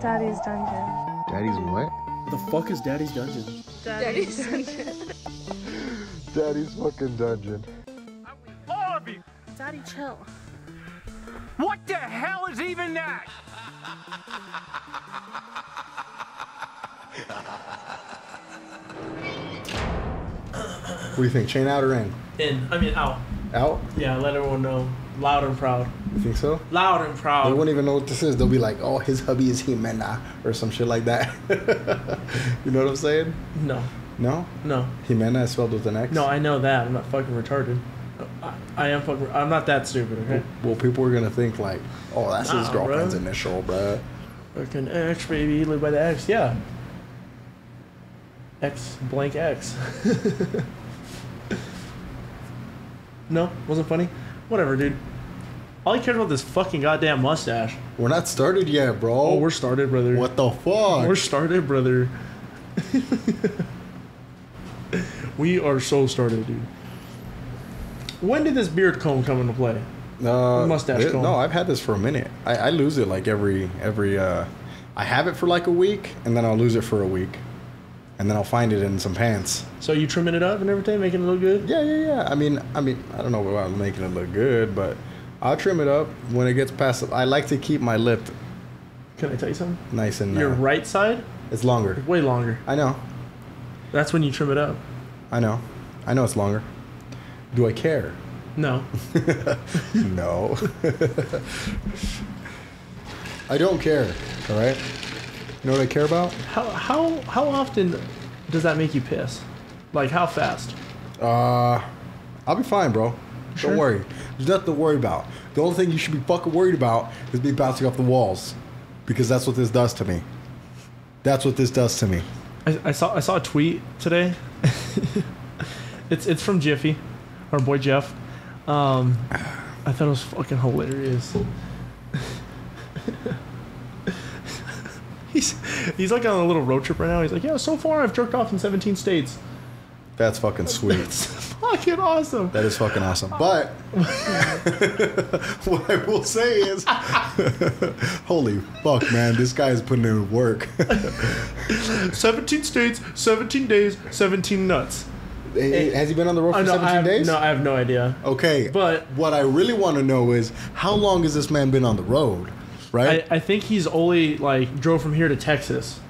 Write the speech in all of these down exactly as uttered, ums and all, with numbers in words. Daddy's Dungeon. Daddy's what? The fuck is Daddy's Dungeon? Daddy's Dungeon. Daddy's fucking Dungeon. All of you! Daddy, chill. What the hell is even that? What do you think? Chain out or in? In. I mean out. Out? Yeah, let everyone know. Loud and proud. You think so? Loud and proud. They won't even know what this is. They'll be like, oh, his hubby is Jimena or some shit like that. You know what I'm saying? No. No? No. Jimena is spelled with an X? No, I know that. I'm not fucking retarded. I, I am fucking... I'm not that stupid, okay? Well, well people are going to think like, oh, that's nah, his girlfriend's bro. initial, bruh. Fucking X, baby. Live by the X. Yeah. X blank X. No? Wasn't funny? Whatever, dude. All I cared about this fucking goddamn mustache. We're not started yet, bro. Oh, we're started, brother. What the fuck? We're started, brother. We are so started, dude. When did this beard comb come into play? Uh, mustache it, comb. No, I've had this for a minute. I, I lose it like every... every. Uh, I have it for like a week, and then I'll lose it for a week. And then I'll find it in some pants. So you trimming it up and everything, making it look good? Yeah, yeah, yeah. I mean, I mean, I don't know about making it look good, but I'll trim it up when it gets past. I like to keep my lip. Can I tell you something? Nice and your uh, right side. It's longer. Way longer. I know. That's when you trim it up. I know. I know it's longer. Do I care? No. No. I don't care. All right. You know what I care about? How how how often does that make you piss? Like how fast? Uh, I'll be fine, bro. Sure? Don't worry. There's nothing to worry about. The only thing you should be fucking worried about is me bouncing off the walls, because that's what this does to me. That's what this does to me. I, I saw I saw a tweet today. it's it's from Jiffy, our boy Jeff. Um, I thought it was fucking hilarious. He's, he's like on a little road trip right now. He's like, yeah, so far I've jerked off in seventeen states. That's fucking sweet. That's fucking awesome. That is fucking awesome. But what I will say is, holy fuck, man, this guy is putting in work. seventeen states, seventeen days, seventeen nuts. Hey, has he been on the road for seventeen I have, days? No, I have no idea. Okay. But what I really want to know is, how long has this man been on the road? Right? I, I think he's only like drove from here to Texas.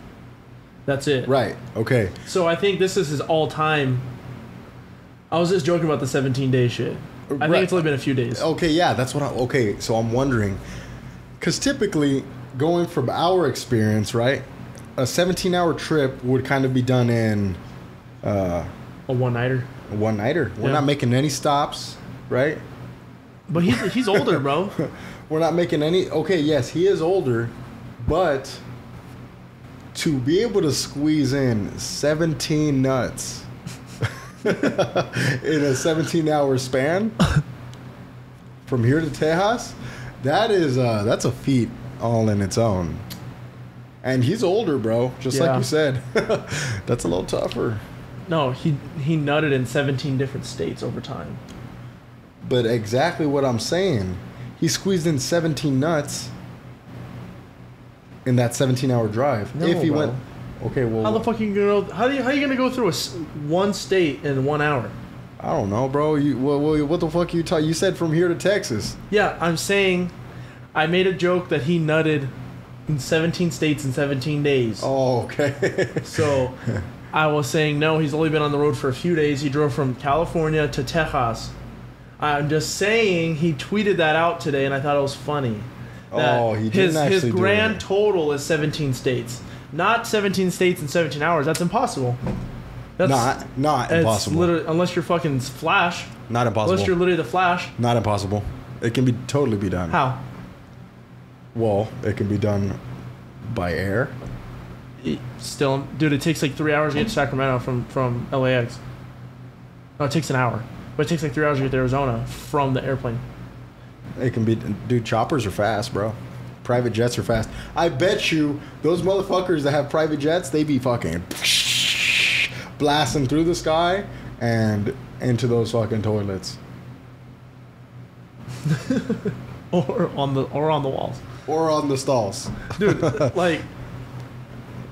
That's it. Right. Okay. So I think this is his all time. I was just joking about the seventeen day shit. I right. think it's only been a few days. Okay. Yeah. That's what I. Okay. So I'm wondering, because typically going from our experience, right, a seventeen hour trip would kind of be done in uh, a one nighter. A one nighter. We're yeah. not making any stops, right? But he's he's older, bro. We're not making any... Okay, yes, he is older, but to be able to squeeze in seventeen nuts in a seventeen hour span from here to Tejas, that is uh, that's a feat all in its own. And he's older, bro, just yeah. like you said. That's a little tougher. No, he, he nutted in seventeen different states over time. But exactly what I'm saying... He squeezed in seventeen nuts in that seventeen hour drive. No, if he bro. went, okay, well, how the fuck are you gonna? How do you? How are you gonna go through a one state in one hour? I don't know, bro. You well, well, what the fuck are you talking? You said from here to Texas. Yeah, I'm saying, I made a joke that he nutted in seventeen states in seventeen days. Oh, okay. So, I was saying no. He's only been on the road for a few days. He drove from California to Tejas. I'm just saying he tweeted that out today, and I thought it was funny. Oh, he didn't his, actually his do His grand it. total is seventeen states. Not seventeen states in seventeen hours. That's impossible. That's, not not that's impossible. Unless you're fucking Flash. Not impossible. Unless you're literally the Flash. Not impossible. It can be totally be done. How? Well, it can be done by air. It, still, dude, it takes like three hours to get to Sacramento from, from L A X. No, it takes an hour. But it takes like three hours to get to Arizona from the airplane. It can be... Dude, choppers are fast, bro. Private jets are fast. I bet you those motherfuckers that have private jets, they be fucking... blasting through the sky and into those fucking toilets. or on the or on the walls. Or on the stalls. Dude, like...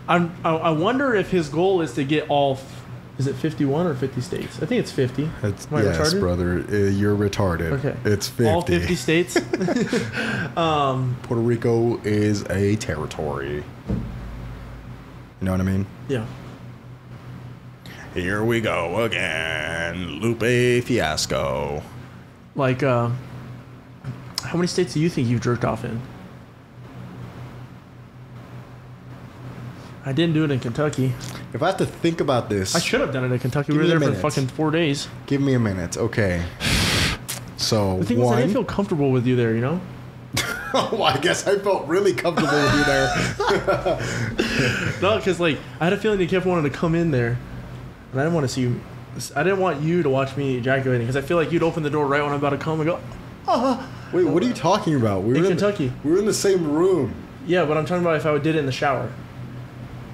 I'm, I I wonder if his goal is to get all. F- is it fifty-one or fifty states? I think it's fifty. It's, Am I yes, retarded? brother, uh, you're retarded. Okay, it's fifty. All fifty states. um, Puerto Rico is a territory. You know what I mean? Yeah. Here we go again, Lupe Fiasco. Like, uh, how many states do you think you've jerked off in? I didn't do it in Kentucky. If I have to think about this... I should have done it in Kentucky. We were there for fucking four days. Give me a minute. Okay. So, the thing one... is, I didn't feel comfortable with you there, you know? Oh, I guess I felt really comfortable with you there. No, because, like, I had a feeling you kept wanting to come in there. And I didn't want to see you... I didn't want you to watch me ejaculating. Because I feel like you'd open the door right when I'm about to come and go... Oh. Wait, what are you talking about? We were in Kentucky. We were in the same room. Yeah, but I'm talking about if I did it in the shower.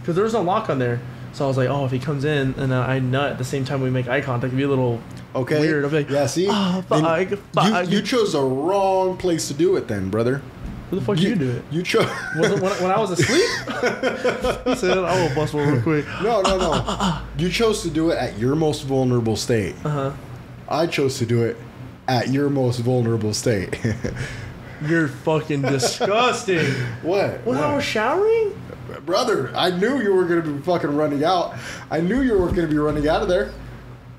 Because there was no lock on there. So I was like, oh, if he comes in and uh, I nut at the same time we make eye contact, it'd be a little okay. weird. I'd be like, yeah, see? Oh, fuck, fuck. You, you chose the wrong place to do it then, brother. Where the fuck you, you do it? You chose. when, when, when I was asleep? He said, I will bust one real quick. No, no, no. Uh, uh, uh, uh. You chose to do it at your most vulnerable state. Uh-huh. I chose to do it at your most vulnerable state. You're fucking disgusting. What? When what? I was showering? Brother, I knew you were going to be fucking running out. I knew you were going to be running out of there.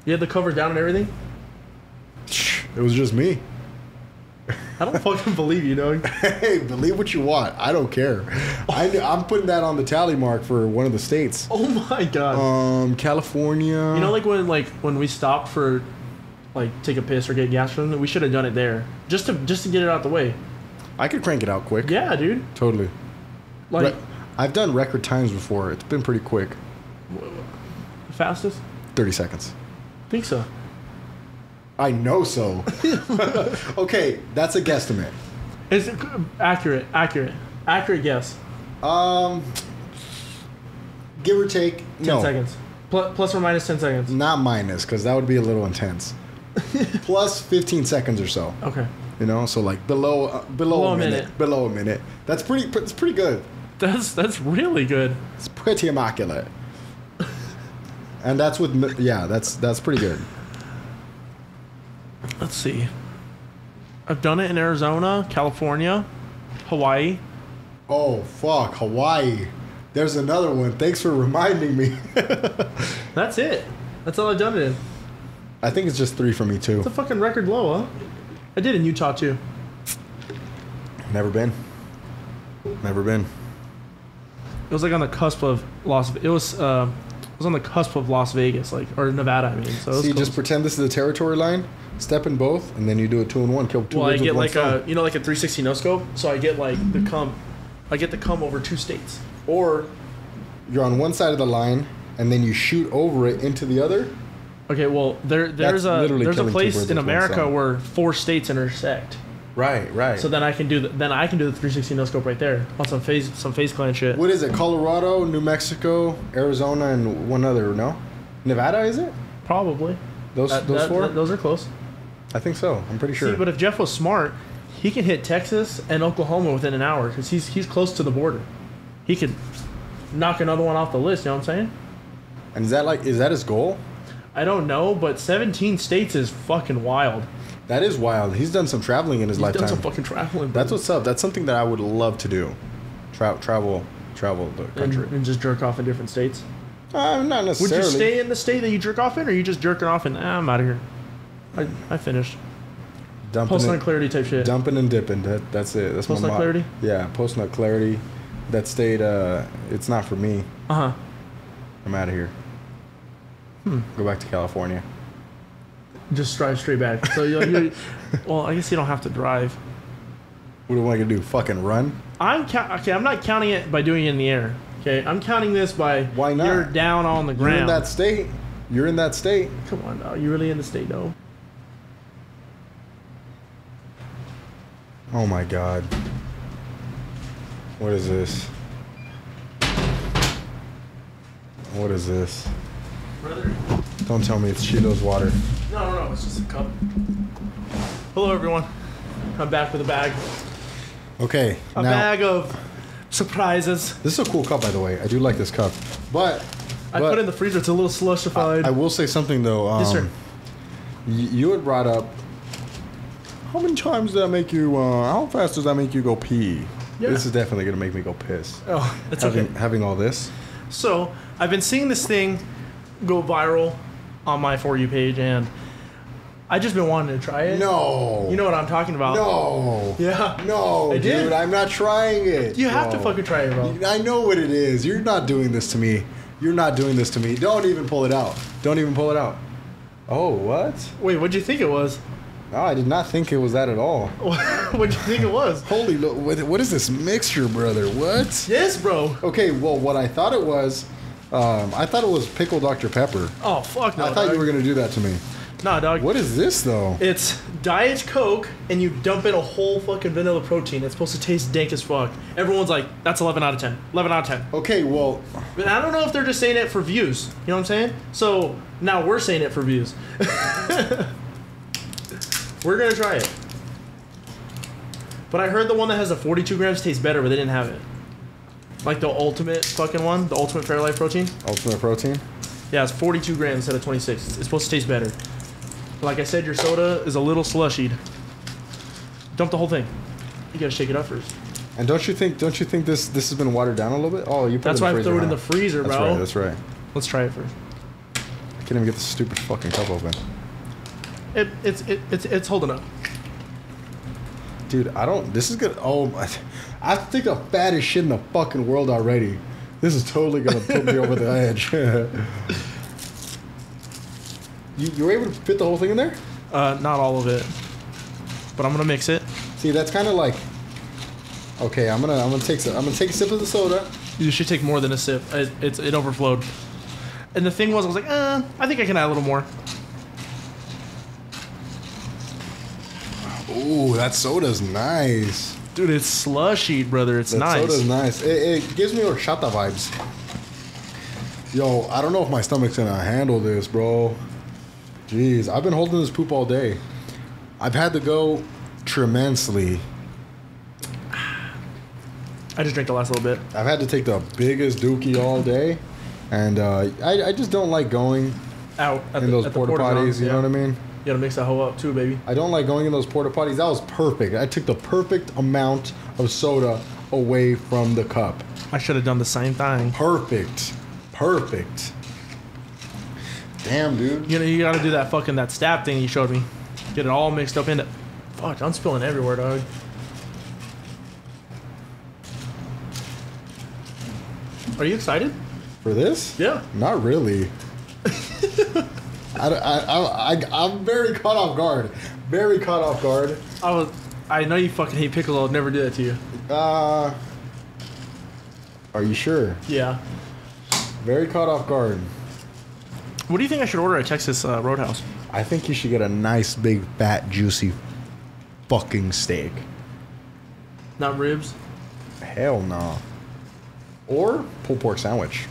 You had the cover down and everything? It was just me. I don't fucking believe you, dog. Hey, believe what you want. I don't care. I, I'm putting that on the tally mark for one of the states. Oh, my God. Um, California. You know, like when like when we stopped for, like, take a piss or get gas from them, we should have done it there. Just to, just to get it out the way. I could crank it out quick. Yeah, dude. Totally. Like... Re- I've done record times before. It's been pretty quick. The fastest? thirty seconds. I think so. I know so. Okay, that's a guesstimate. It's accurate, accurate, accurate guess. Um, give or take, ten no. ten seconds. Plus, plus or minus ten seconds. Not minus, because that would be a little intense. Plus fifteen seconds or so. Okay. You know, so like below uh, below, below a minute, minute. Below a minute. That's pretty, it's pretty good. That's that's really good. It's pretty immaculate. And that's with yeah, that's that's pretty good. Let's see. I've done it in Arizona, California, Hawaii. Oh fuck, Hawaii. There's another one. Thanks for reminding me. That's it. That's all I've done it in. I think it's just three for me too. It's a fucking record low, huh? I did in Utah too. Never been. Never been. It was like on the cusp of Las. It was uh, it was on the cusp of Las Vegas, like or Nevada. I mean, so it was see, cool. Just pretend this is the territory line. Step in both, and then you do a two and one. Kill two. Well, I get like a you know like a three sixty no scope. So I get like the cum, I get the cum over two states. Or you're on one side of the line, and then you shoot over it into the other. Okay, well there there's a there's a place in America where four states intersect. Right, right. So then I can do the, then I can do the three sixty no scope right there on some FaZe some FaZe Clan shit. What is it? Colorado, New Mexico, Arizona, and one other. No, Nevada is it? Probably. Those uh, those that, four. Th- those are close. I think so. I'm pretty sure. See, but if Jeff was smart, he can hit Texas and Oklahoma within an hour because he's he's close to the border. He could knock another one off the list. You know what I'm saying? And is that like is that his goal? I don't know, but seventeen states is fucking wild. That is wild. He's done some traveling in his He's lifetime. He's done some fucking traveling. That's what's up. That's something that I would love to do. Tra- travel, travel the country. And, and just jerk off in different states? Uh, not necessarily. Would you stay in the state that you jerk off in, or are you just jerking off and, ah, I'm out of here. I I finished. Dumping post-nut and, clarity type shit. Dumping and dipping. That, that's it. That's post-nut clarity? Yeah, post-nut clarity. That state, uh, it's not for me. Uh-huh. I'm out of here. Hmm. Go back to California. Just drive straight back. So you're, you're, well, I guess you don't have to drive. What do I gonna do? Fucking run? I'm ca- okay. I'm not counting it by doing it in the air. Okay, I'm counting this by why not? You're down on the ground. You're in that state. You're in that state. Come on, now. You're really in the state, though. Oh my God. What is this? What is this? Brother. Don't tell me it's Shilo's water. No, no, no, it's just a cup. Hello, everyone. I'm back with a bag. Okay. A now, bag of surprises. This is a cool cup, by the way. I do like this cup. But... I but put it in the freezer. It's a little slushified. I, I will say something, though. Um, yes, sir. You had brought up... How many times did I make you... Uh, how fast does that make you go pee? Yeah. This is definitely going to make me go piss. Oh, that's having, okay. Having all this. So, I've been seeing this thing go viral on my For You page, and... I just been wanting to try it. No. You know what I'm talking about. No. Yeah. No, I did. Dude, I'm not trying it. You have bro. to fucking try it, bro. I know what it is. You're not doing this to me. You're not doing this to me. Don't even pull it out. Don't even pull it out. Oh, what? Wait, what'd you think it was? No, I did not think it was that at all. What'd you think it was? Holy look, what is this mixture, brother? What? Yes, bro. Okay, well, what I thought it was, um, I thought it was pickle Doctor Pepper. Oh, fuck no. I thought dog. you were going to do that to me. Nah, dog. What is this, though? It's Diet Coke, and you dump in a whole fucking vanilla protein. It's supposed to taste dank as fuck. Everyone's like, that's eleven out of ten. eleven out of ten. Okay, well... But I don't know if they're just saying it for views. You know what I'm saying? So, now we're saying it for views. We're going to try it. But I heard the one that has the forty-two grams tastes better, but they didn't have it. Like the ultimate fucking one? The ultimate Fairlife protein? Ultimate protein? Yeah, it's forty-two grams instead of twenty-six. It's supposed to taste better. Like I said, your soda is a little slushied. Dump the whole thing. You gotta shake it up first. And don't you think? Don't you think this this has been watered down a little bit? Oh, you put that's it in the freezer. That's why I threw it in the freezer, bro. That's right. That's right. Let's try it first. I can't even get this stupid fucking cup open. It it's it, it's it's holding up. Dude, I don't. This is good. Oh my! I think I'm fat as shit in the fucking world already. This is totally gonna put me over the edge. You, you were able to fit the whole thing in there? Uh, not all of it, but I'm gonna mix it. See, that's kind of like. Okay, I'm gonna I'm gonna take some, I'm gonna take a sip of the soda. You should take more than a sip. It, it's it overflowed. And the thing was, I was like, uh, I think I can add a little more. Ooh, that soda's nice, dude. It's slushy, brother. It's that nice. Soda's nice. It, it gives me horchata vibes. Yo, I don't know if my stomach's gonna handle this, bro. Jeez, I've been holding this poop all day. I've had to go tremendously. I just drank the last little bit. I've had to take the biggest dookie all day, and uh, I, I just don't like going out at in the, those at porta, the porta potties. Zone, you yeah. know what I mean? You gotta mix that hoe up too, baby. I don't like going in those porta potties. That was perfect. I took the perfect amount of soda away from the cup. I should have done the same thing. Perfect. Perfect. Damn, dude. You know, you gotta do that fucking, that stab thing you showed me. Get it all mixed up into... Fuck, I'm spilling everywhere, dog. Are you excited? For this? Yeah. Not really. I, I, I, I, I'm very caught off guard. Very caught off guard. I was... I know you fucking hate pickle. I would never do that to you. Uh... Are you sure? Yeah. Very caught off guard. What do you think I should order at Texas uh, Roadhouse? I think you should get a nice, big, fat, juicy fucking steak. Not ribs? Hell no. Nah. Or pulled pork sandwich.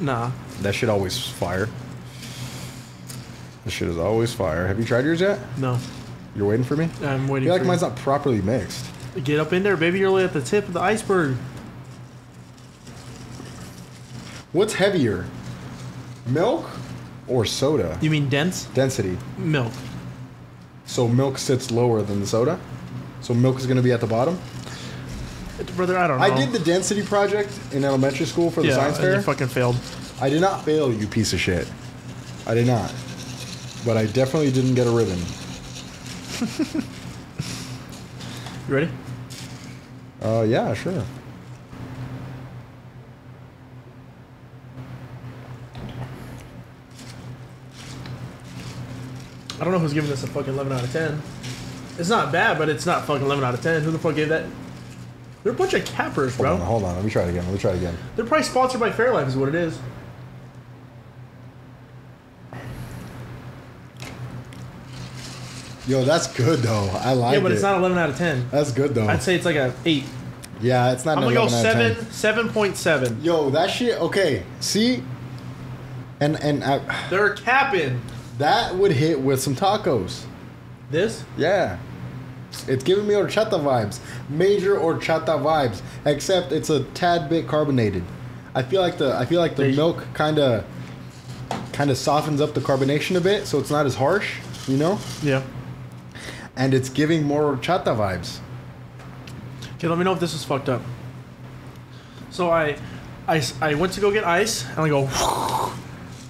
Nah. That shit always fire. That shit is always fire. Have you tried yours yet? No. You're waiting for me? I'm waiting for you. I feel like mine's not properly mixed. Get up in there, baby. You're only at the tip of the iceberg. What's heavier? Milk or soda? You mean dense? Density. Milk. So milk sits lower than the soda? So milk is going to be at the bottom? Brother, I don't know. I did the density project in elementary school for the yeah, science fair. Yeah, you fucking failed. I did not fail, you piece of shit. I did not. But I definitely didn't get a ribbon. You ready? Uh, yeah, sure. I don't know who's giving this a fucking eleven out of ten. It's not bad, but it's not fucking eleven out of ten. Who the fuck gave that? They're a bunch of cappers, bro. Hold on, hold on. Let me try it again. Let me try it again. They're probably sponsored by Fairlife is what it is. Yo, that's good, though. I like it. Yeah, but it's it. not eleven out of ten. That's good, though. I'd say it's like an eight. Yeah, it's not an eleven out of ten. I'm going to go seven, seven point seven. Yo, that shit, okay. See? And, and I... They're capping. That would hit with some tacos. This? Yeah. It's giving me horchata vibes. Major horchata vibes. Except it's a tad bit carbonated. I feel like the I feel like the Major. milk kinda kinda softens up the carbonation a bit, so it's not as harsh, you know? Yeah. And it's giving more horchata vibes. Okay, let me know if this is fucked up. So I I, I went to go get ice and I go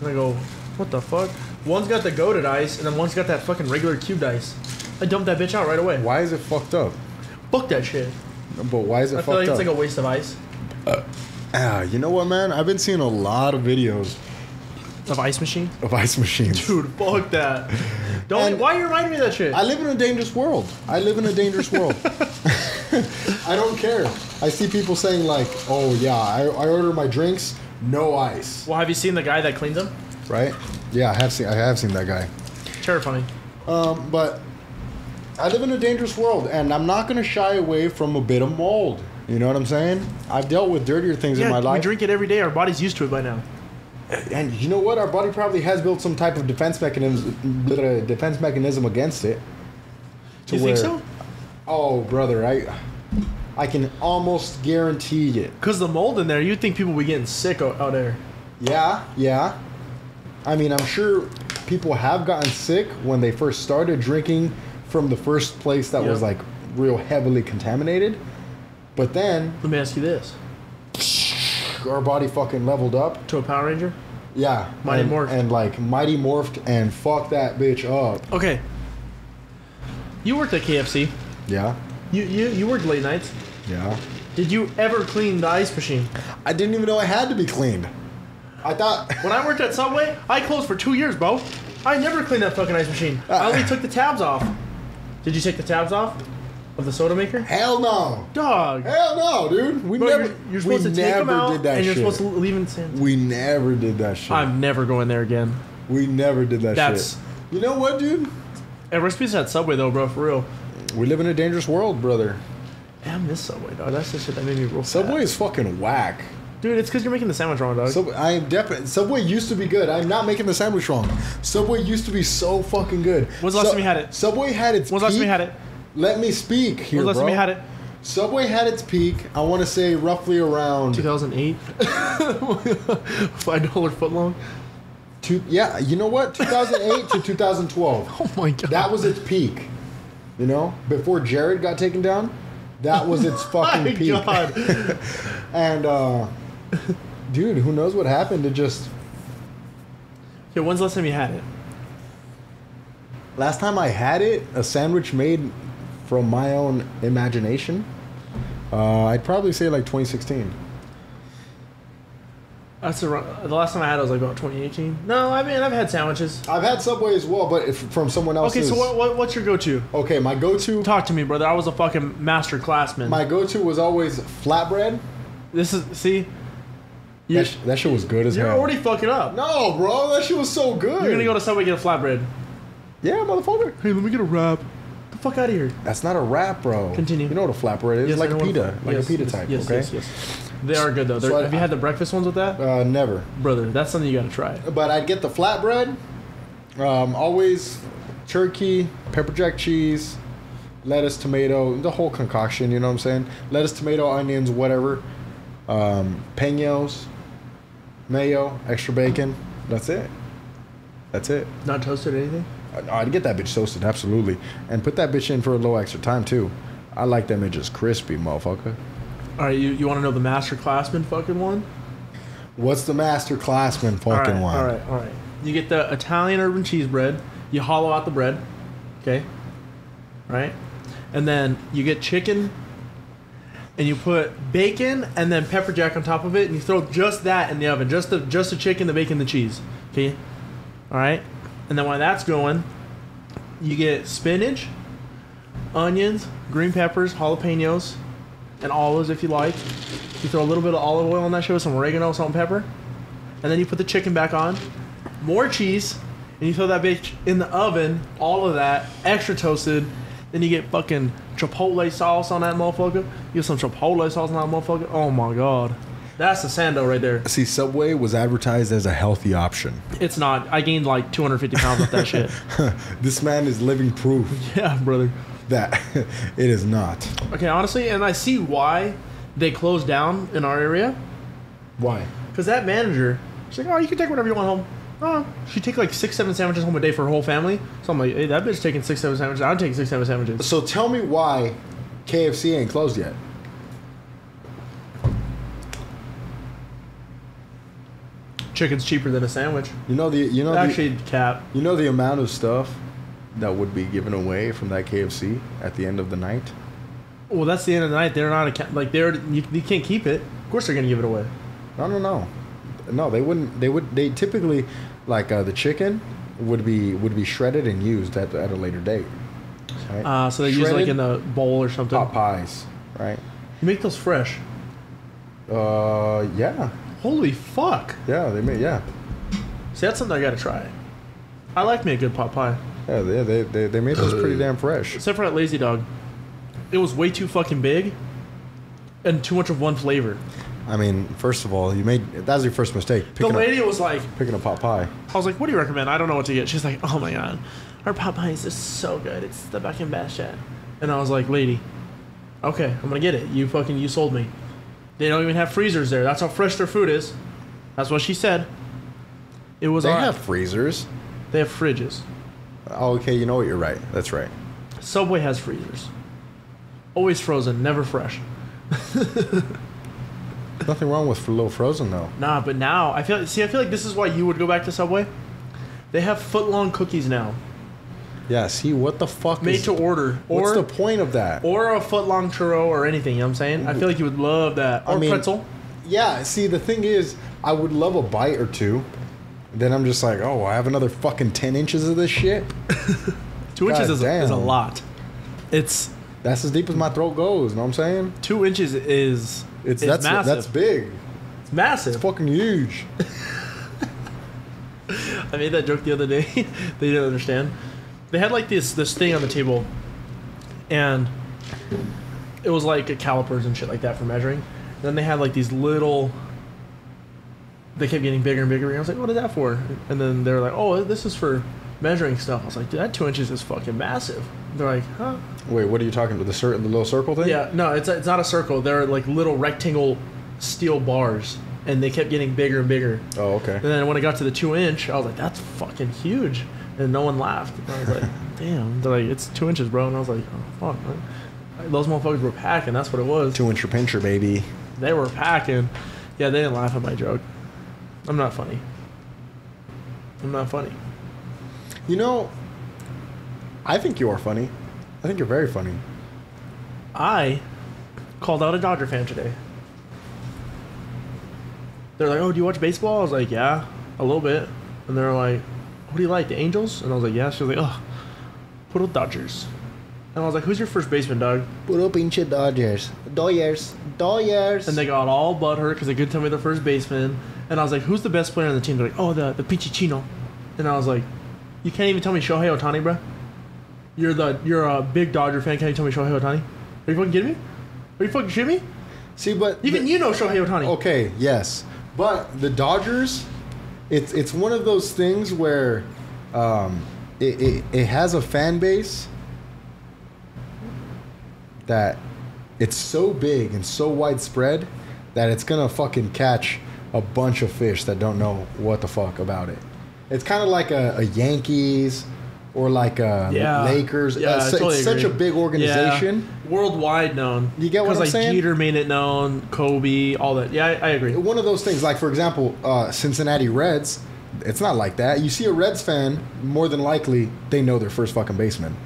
and I go, what the fuck? One's got the goated ice and then one's got that fucking regular cubed ice. I dumped that bitch out right away. Why is it fucked up? Fuck that shit. But why is it I fucked up? I feel like up? It's like a waste of ice. Uh, ah, you know what, man? I've been seeing a lot of videos of ice machines. Of ice machines. Dude, fuck that. Don't. And why are you reminding me of that shit? I live in a dangerous world. I live in a dangerous world. I don't care. I see people saying like, "Oh yeah, I, I order my drinks, no ice." Well, have you seen the guy that cleans them? Right. Yeah, I have seen. I have seen that guy. Terrifying. Um, but. I live in a dangerous world, and I'm not going to shy away from a bit of mold. You know what I'm saying? I've dealt with dirtier things yeah, in my life. We drink it every day. Our body's used to it by now. And you know what? Our body probably has built some type of defense mechanism, defense mechanism against it. Do you where, think so? Oh, brother, I, I can almost guarantee it. Because the mold in there, you'd think people would be getting sick out, out there. Yeah, yeah. I mean, I'm sure people have gotten sick when they first started drinking from the first place that yep. was like real heavily contaminated. But then let me ask you this. Our body fucking leveled up to a Power Ranger? Yeah. Mighty and, Morphed. And like Mighty Morphed and fuck that bitch up. Okay. You worked at K F C. Yeah. You you, you worked late nights. Yeah. Did you ever clean the ice machine? I didn't even know I had to be cleaned. I thought when I worked at Subway, I closed for two years, bro. I never cleaned that fucking ice machine. Uh, I only took the tabs off. Did you take the tabs off of the soda maker? Hell no. Dog. Hell no, dude. We Bro, never you're, you're supposed we to take them out did that and you're shit. supposed to leave them sand. We never did that shit. I'm never going there again. We never did that That's, shit. You know what, dude? Ever speaks that Subway though, bro, for real. We live in a dangerous world, brother. I miss Subway, dog. That's the shit that made me real Subway fat. is fucking whack. Dude, it's because you're making the sandwich wrong, dog. Sub- I am definitely. Subway used to be good. I'm not making the sandwich wrong. Subway used to be so fucking good. When's the last Sub- time we had it? Subway had its When's peak. When's the last time we had it? Let me speak here, When's bro. When's the last time we had it? Subway had its peak, I want to say roughly around two thousand eight. five dollar foot long? Two, yeah, you know what? two thousand eight to two thousand twelve. Oh my God. That was its peak. You know? Before Jared got taken down, that was its fucking my peak. God. And, uh,. Dude, who knows what happened to just... Yeah, when's the last time you had it? Last time I had it, a sandwich made from my own imagination. Uh, I'd probably say like twenty sixteen. That's around, the last time I had it was like about twenty eighteen. No, I mean, I've had sandwiches. I've had Subway as well, but if, from someone else's... Okay, so what, what, what's your go-to? Okay, my go-to... Talk to me, brother. I was a fucking master classman. My go-to was always flatbread. This is... See... That, sh- that shit was good as hell. You're already fucking up. No, bro. That shit was so good. You're gonna go to Subway and get a flatbread. Yeah, motherfucker. Hey, let me get a wrap. Get the fuck out of here. That's not a wrap, bro. Continue. You know what a flatbread is. Yes, like a pita. Like yes, a pita yes, type, yes, okay? Yes, yes, They are good, though. So I, have you had the breakfast ones with that? Uh, never. Brother, that's something you gotta try. But I'd get the flatbread. Um, always turkey, pepper jack cheese, lettuce, tomato, the whole concoction, you know what I'm saying? Lettuce, tomato, onions, whatever. Um, peños. Mayo, extra bacon. That's it. That's it. Not toasted or anything? No, I'd get that bitch toasted, absolutely. And put that bitch in for a little extra time, too. I like them bitches crispy, motherfucker. All right, you, you want to know the master classman fucking one? What's the master classman fucking all right, one? All right, all right. You get the Italian urban cheese bread. You hollow out the bread. Okay? Right? And then you get chicken... And you put bacon and then pepper jack on top of it, and you throw just that in the oven, just the just the chicken, the bacon, the cheese. Okay, all right. And then while that's going, you get spinach, onions, green peppers, jalapenos, and olives if you like. You throw a little bit of olive oil on that shit with some oregano, salt, and pepper, and then you put the chicken back on, more cheese, and you throw that bitch in the oven. All of that extra toasted. Then you get fucking chipotle sauce on that motherfucker. You get some chipotle sauce on that motherfucker. Oh my God. That's the sando right there. See, Subway was advertised as a healthy option. It's not. I gained like two hundred fifty pounds with that shit. This man is living proof. Yeah, brother. that. It is not. Okay, honestly, and I see why they closed down in our area. Why? Because that manager, she's like, oh, you can take whatever you want home. Oh, she'd take like six, seven sandwiches home a day for her whole family. So I'm like, hey, that bitch taking six, seven sandwiches. I'm taking six, seven sandwiches. So tell me why K F C ain't closed yet. Chicken's cheaper than a sandwich. You know the you know actually the, cap. You know the amount of stuff that would be given away from that K F C at the end of the night. Well, that's the end of the night. They're not a, like they're you, you can't keep it. Of course, they're gonna give it away. I don't know. No, they wouldn't. They would. They typically like uh, the chicken would be would be shredded and used at at a later date. Right? Uh, so they use like in a bowl or something. Pot pies, right? You make those fresh. Uh, yeah. Holy fuck. Yeah, they made, yeah. See, that's something I gotta try. I like me a good pot pie. Yeah, they, they, they, they made those pretty damn fresh. Except for that Lazy Dog. It was way too fucking big and too much of one flavor. I mean, first of all, you made, that was your first mistake. The lady a, was like, picking a pot pie. I was like, what do you recommend? I don't know what to get. She's like, oh my god, our pot pie is just so good. It's the fucking best shit. And I was like, lady, okay, I'm gonna get it. You fucking, you sold me. They don't even have freezers there. That's how fresh their food is. That's what she said. It was. They have freezers. They have fridges. Oh, okay. You know what? You're right. That's right. Subway has freezers. Always frozen, never fresh. Nothing wrong with a little frozen though. Nah, but now I feel. See, I feel like this is why you would go back to Subway. They have foot-long cookies now. Yeah. See, what the fuck? Made is, to order. What's or, the point of that? Or a foot-long churro or anything. You know what I'm saying? I feel like you would love that. Or I mean, pretzel. Yeah. See, the thing is, I would love a bite or two. Then I'm just like, oh, I have another fucking ten inches of this shit. Two God inches is, is a lot. It's that's as deep as my throat goes. You know what I'm saying? Two inches is it's, it's that's massive. That's big. It's massive. It's fucking huge. I made that joke the other day. They didn't understand. They had like this this thing on the table, and it was like calipers and shit like that for measuring. And then they had like these little. They kept getting bigger and bigger. And I was like, "What is that for?" And then they were like, "Oh, this is for measuring stuff." I was like, "Dude, that two inches is fucking massive." They're like, "Huh?" Wait, what are you talking about? The, cir- the little circle thing? Yeah, no, it's it's not a circle. They're like little rectangle steel bars, and they kept getting bigger and bigger. Oh, okay. And then when it got to the two inch, I was like, "That's fucking huge." And no one laughed. And I was like, damn. They're like, it's two inches, bro. And I was like, oh, fuck, man. Like, those motherfuckers were packing. That's what it was. Two-incher pincher, baby. They were packing. Yeah, they didn't laugh at my joke. I'm not funny. I'm not funny. You know, I think you are funny. I think you're very funny. I called out a Dodger fan today. They're like, oh, do you watch baseball? I was like, yeah, a little bit. And they're like, what do you like, the Angels? And I was like, yeah. She was like, oh, put up Dodgers. And I was like, who's your first baseman, dog? Put up pinche Dodgers. Dodgers. Dodgers. And they got all butthurt because they couldn't tell me their first baseman. And I was like, who's the best player on the team? They're like, oh, the, the pinche Chino. And I was like, you can't even tell me Shohei Ohtani, bro? You're the you're a big Dodger fan. Can't you tell me Shohei Ohtani? Are you fucking kidding me? Are you fucking shitting me? See, but... Even the, you know Shohei Ohtani. Okay, yes. But the Dodgers... It's it's one of those things where um, it, it, it has a fan base that it's so big and so widespread that it's going to fucking catch a bunch of fish that don't know what the fuck about it. It's kind of like a, a Yankees or like a yeah. Lakers. Yeah, uh, I totally it's agree. Such a big organization. Yeah. Worldwide known. You get what I'm like saying? Because like Jeter made it known, Kobe, all that. Yeah, I, I agree. One of those things, like for example, uh, Cincinnati Reds, it's not like that. You see a Reds fan, more than likely, they know their first fucking baseman.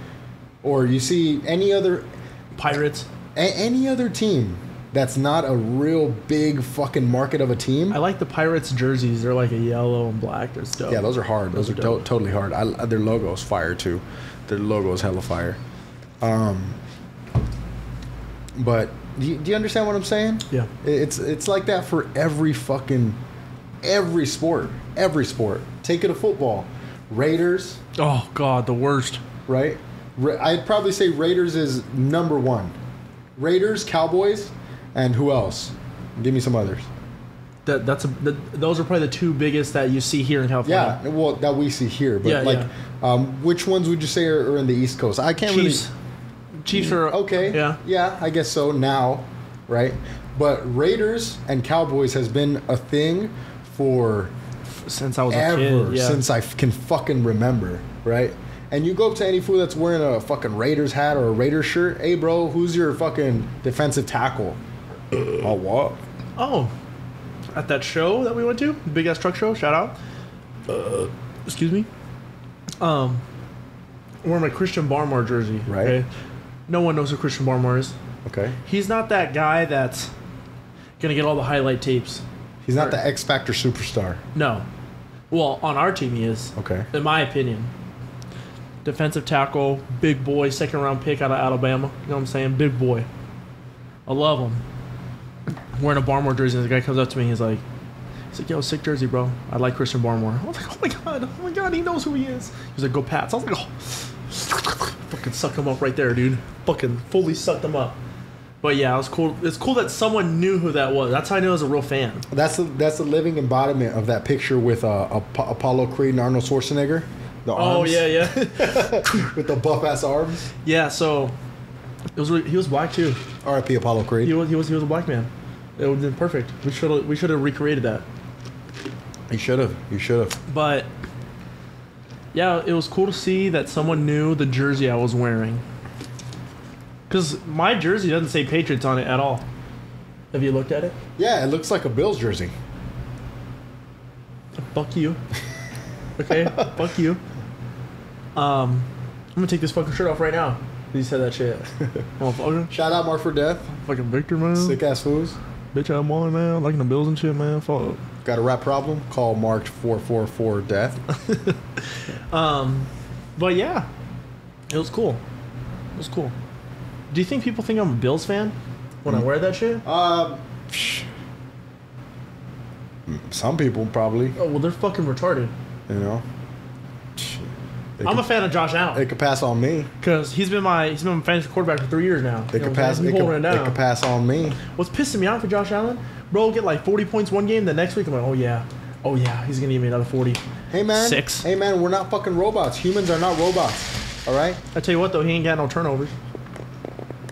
Or you see any other... Pirates. A- any other team that's not a real big fucking market of a team. I like the Pirates jerseys. They're like a yellow and black. They're dope. Yeah, those are hard. Those, those are, are to- totally hard. I, their logo's fire, too. Their logo's hella fire. Um, but do you, do you understand what I'm saying? Yeah. It's it's like that for every fucking... Every sport. Every sport. Take it to football. Raiders. Oh, God. The worst. Right? Ra- I'd probably say Raiders is number one. Raiders, Cowboys... And who else? Give me some others. That that's a, that, those are probably the two biggest that you see here in California. Yeah, well, that we see here. But yeah, like, yeah. Um, which ones would you say are, are in the East Coast? I can't Chiefs. really. Chiefs are okay. Yeah, yeah, I guess so now, right? But Raiders and Cowboys has been a thing for since I was ever, a kid. Yeah. Since I can fucking remember, right? And you go up to any fool that's wearing a fucking Raiders hat or a Raiders shirt. Hey, bro, who's your fucking defensive tackle? Oh, what? Oh, at that show that we went to, the big ass truck show. Shout out. Uh, excuse me. Um, I'm wearing my Christian Barmore jersey. Right. Okay? No one knows who Christian Barmore is. Okay. He's not that guy that's gonna get all the highlight tapes. He's not or, the X Factor superstar. No. Well, on our team he is. Okay. In my opinion. Defensive tackle, big boy, second round pick out of Alabama. You know what I'm saying? Big boy. I love him. I'm wearing a Barmore jersey, and the guy comes up to me and he's like, he's like, yo, sick jersey, bro. I like Christian Barmore. I was like, oh my god, oh my god, he knows who he is. He was like, go Pats. I was like, oh, fucking suck him up right there, dude. Fucking fully sucked him up. But yeah, it was cool. It's cool that someone knew who that was. That's how I knew I was a real fan. That's the that's the living embodiment of that picture with uh, Ap- Apollo Creed and Arnold Schwarzenegger. The arms. Oh yeah, yeah. With the buff ass arms. Yeah, so it was really, he was black too. R I P Apollo Creed. He was he was he was a black man. It would have been perfect. We should we should have recreated that. You should have. You should have. But yeah, it was cool to see that someone knew the jersey I was wearing. Because my jersey doesn't say Patriots on it at all. Have you looked at it? Yeah, it looks like a Bills jersey. Fuck you. Okay, fuck you. Um, I'm gonna take this fucking shirt off right now. You said that shit. Shout out Mark for Death. Fucking Victor, man. Sick ass fools. Bitch, I'm on now. Liking the Bills and shit, man. Fuck. Got a rap problem? Call Mark four four four Death. um, but yeah, it was cool. It was cool. Do you think people think I'm a Bills fan when mm. I wear that shit? Um, uh, some people probably. Oh well, they're fucking retarded. You know, I'm could, a fan of Josh Allen. They could pass on me because he's been my he's been my fantasy quarterback for three years now. They you could know, pass. They could, they could pass on me. What's pissing me off for Josh Allen, bro? Get like forty points one game. The next week, I'm like, oh yeah, oh yeah, he's gonna give me another forty. Hey man, six. Hey man, we're not fucking robots. Humans are not robots. All right. I tell you what though, he ain't got no turnovers.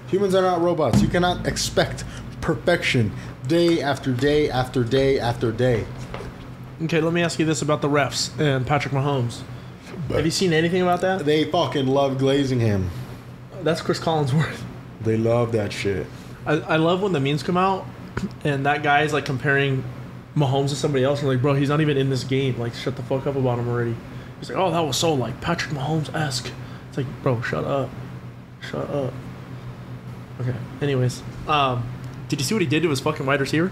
Humans are not robots. You cannot expect perfection day after day after day after day. Okay, let me ask you this about the refs and Patrick Mahomes. But have you seen anything about that? They fucking love glazing him. That's Chris Collinsworth. They love that shit. I, I love when the memes come out and that guy is like comparing Mahomes to somebody else. And like, bro, he's not even in this game. Like, shut the fuck up about him already. He's like, oh, that was so like Patrick Mahomes-esque. It's like, bro, shut up. Shut up. Okay, anyways. Um, did you see what he did to his fucking wide receiver?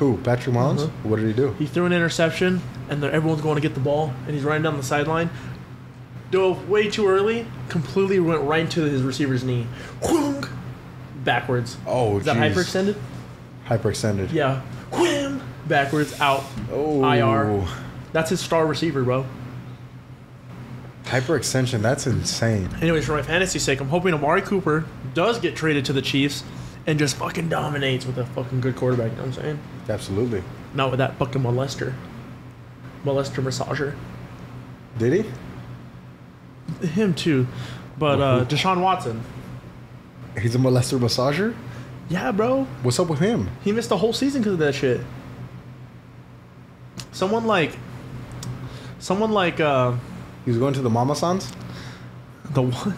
Who? Patrick Mahomes? Mm-hmm. What did he do? He threw an interception, and everyone's going to get the ball, and he's running down the sideline. Dove way too early, completely went right into his receiver's knee. Whoong! Backwards. Oh, is that hyperextended? Hyperextended. Yeah. Whoom! Backwards, out. Oh. I R. That's his star receiver, bro. Hyperextension, that's insane. Anyways, for my fantasy's sake, I'm hoping Amari Cooper does get traded to the Chiefs and just fucking dominates with a fucking good quarterback. You know what I'm saying? Absolutely. Not with that fucking molester. Molester massager. Did he? Him too. But uh, Deshaun Watson. He's a molester massager? Yeah, bro. What's up with him? He missed the whole season because of that shit. Someone like... Someone like... Uh, he was going to the Mama Sans? The what?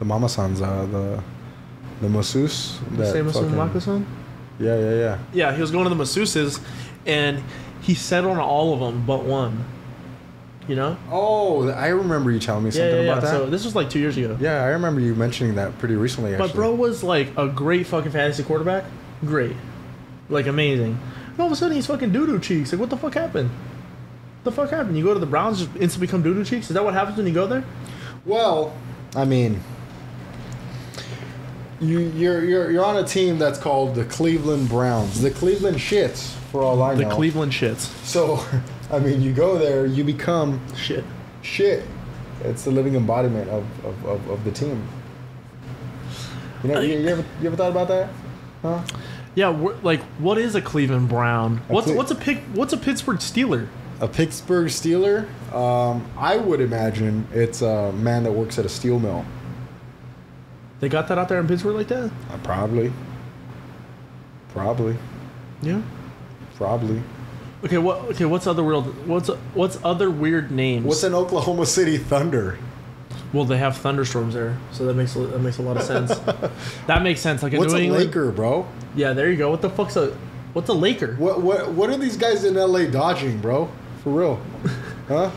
The Mama Sans. Uh, the... The masseuse? The same fucking... Makusan? Yeah, yeah, yeah. Yeah, he was going to the masseuses, and he settled on all of them but one. You know? Oh, I remember you telling me yeah, something yeah, about yeah. that. So this was like two years ago. Yeah, I remember you mentioning that pretty recently, actually. But bro was like a great fucking fantasy quarterback. Great. Like amazing. And all of a sudden, he's fucking doo-doo cheeks. Like, what the fuck happened? What the fuck happened? You go to the Browns, just instantly become doo-doo cheeks? Is that what happens when you go there? Well, I mean... You, you're you're you're on a team that's called the Cleveland Browns, the Cleveland Shits, for all I know. The Cleveland Shits. So, I mean, you go there, you become shit. Shit. It's the living embodiment of of, of, of the team. You know, I, you, you ever you ever thought about that? Huh? Yeah. Like, what is a Cleveland Brown? A what's Cle- what's a pick? What's a Pittsburgh Steeler? A Pittsburgh Steeler? Um, I would imagine it's a man that works at a steel mill. They got that out there in Pittsburgh like that? Uh, probably. Probably. Yeah. Probably. Okay. What? Okay. What's other world? What's what's other weird names? What's in Oklahoma City Thunder? Well, they have thunderstorms there, so that makes that makes a lot of sense. That makes sense. Like, what's a Laker, bro? Yeah, there you go. What the fuck's a what's a Laker? What what what are these guys in L A dodging, bro? For real, huh?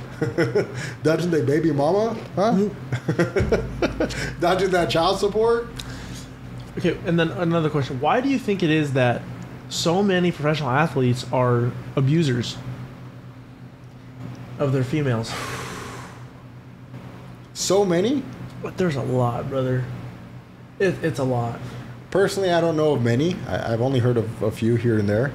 Dodging their baby mama, huh? Mm-hmm. Dodging that child support. Okay, and then another question: why do you think it is that so many professional athletes are abusers of their females? So many? But there's a lot, brother. It, it's a lot. Personally, I don't know of many. I, I've only heard of a few here and there.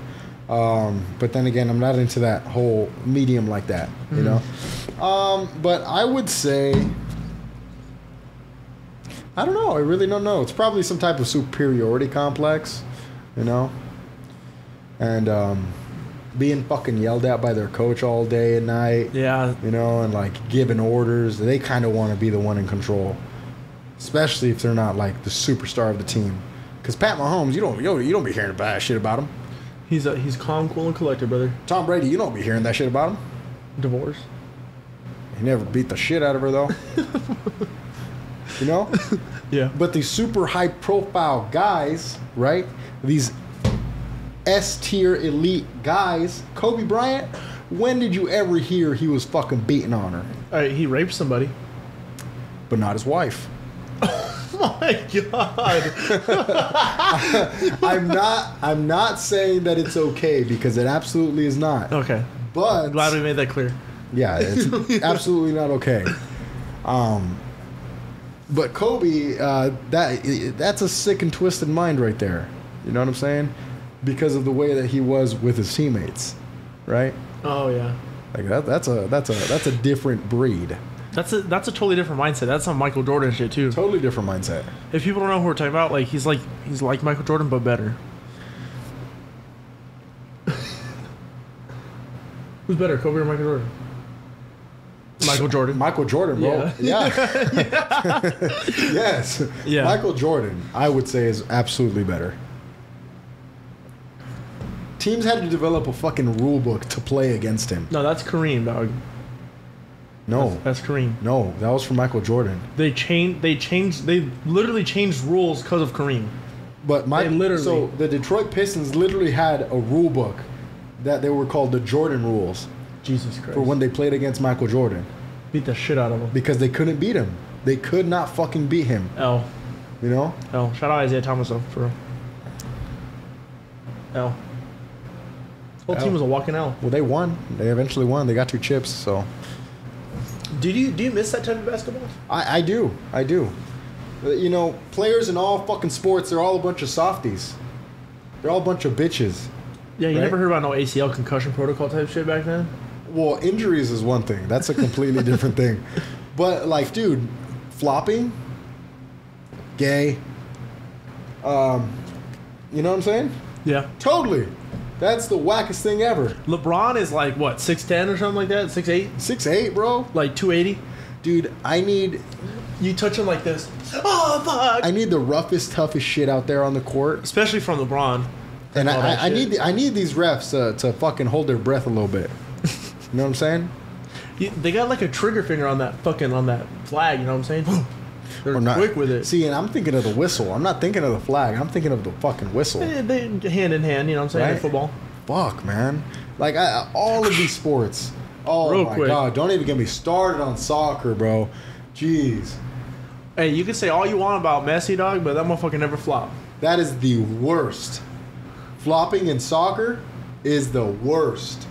Um, but then again, I'm not into that whole medium like that, mm-hmm. you know? Um, but I would say... I don't know. I really don't know. It's probably some type of superiority complex, you know? And um, being fucking yelled at by their coach all day and night. Yeah. You know, and like giving orders. They kind of want to be the one in control. Especially if they're not like the superstar of the team. Because Pat Mahomes, you don't, you don't be hearing bad shit about him. He's a, he's calm, cool, and collected, brother. Tom Brady, you don't be hearing that shit about him. Divorce. He never beat the shit out of her, though. You know? Yeah. But these super high-profile guys, right? These... S-tier elite guys. Kobe Bryant, when did you ever hear he was fucking beating on her? Uh, he raped somebody. But not his wife. Oh my God. I'm not I'm not saying that it's okay, because it absolutely is not. Okay. But I'm glad we made that clear. Yeah, it's absolutely not okay. Um But Kobe, uh, that that's a sick and twisted mind right there. You know what I'm saying? Because of the way that he was with his teammates, right? Oh yeah, like that—that's a—that's a—that's a different breed. That's a—that's a totally different mindset. That's some Michael Jordan shit too. Totally different mindset. If people don't know who we're talking about, like he's like he's like Michael Jordan but better. Who's better, Kobe or Michael Jordan? Michael Jordan. Michael Jordan, bro. Yeah. Yeah. Yeah. Yes. Yeah. Michael Jordan, I would say, is absolutely better. Teams had to develop a fucking rule book to play against him. No, that's Kareem, dog. No. That's, that's Kareem. No, that was from Michael Jordan. They changed, they changed, they literally changed rules because of Kareem. But my, they literally. So the Detroit Pistons literally had a rule book that they were called the Jordan rules. Jesus Christ. For when they played against Michael Jordan. Beat the shit out of him. Because they couldn't beat him. They could not fucking beat him. L. You know? L. Shout out Isaiah Thomas, though, for real. L. Whole team was a walking L. Well, they won. They eventually won. They got two chips. So, did you do you miss that type of basketball? I, I do. I do. You know, players in all fucking sports, they're all a bunch of softies. They're all a bunch of bitches. Yeah, you right? never heard about no A C L concussion protocol type shit back then. Well, injuries is one thing. That's a completely different thing. But like, dude, flopping, gay. Um, you know what I'm saying? Yeah. Totally. That's the wackest thing ever. LeBron is like, what, six ten or something like that? six eight? six eight, bro. Like two eighty? Dude, I need... You touch him like this. Oh, fuck! I need the roughest, toughest shit out there on the court. Especially from LeBron. And I, I, I need the, I need these refs uh, to fucking hold their breath a little bit. You know what I'm saying? You, they got like a trigger finger on that fucking, on that flag, you know what I'm saying? They're not, quick with it. See, and I'm thinking of the whistle. I'm not thinking of the flag. I'm thinking of the fucking whistle. They, they, hand in hand, you know what I'm saying? Right? Football. Fuck, man. Like, I, all of these sports. Oh, Real my quick. God. Don't even get me started on soccer, bro. Jeez. Hey, you can say all you want about Messi, dog, but that motherfucker never flopped. That is the worst. Flopping in soccer is the worst.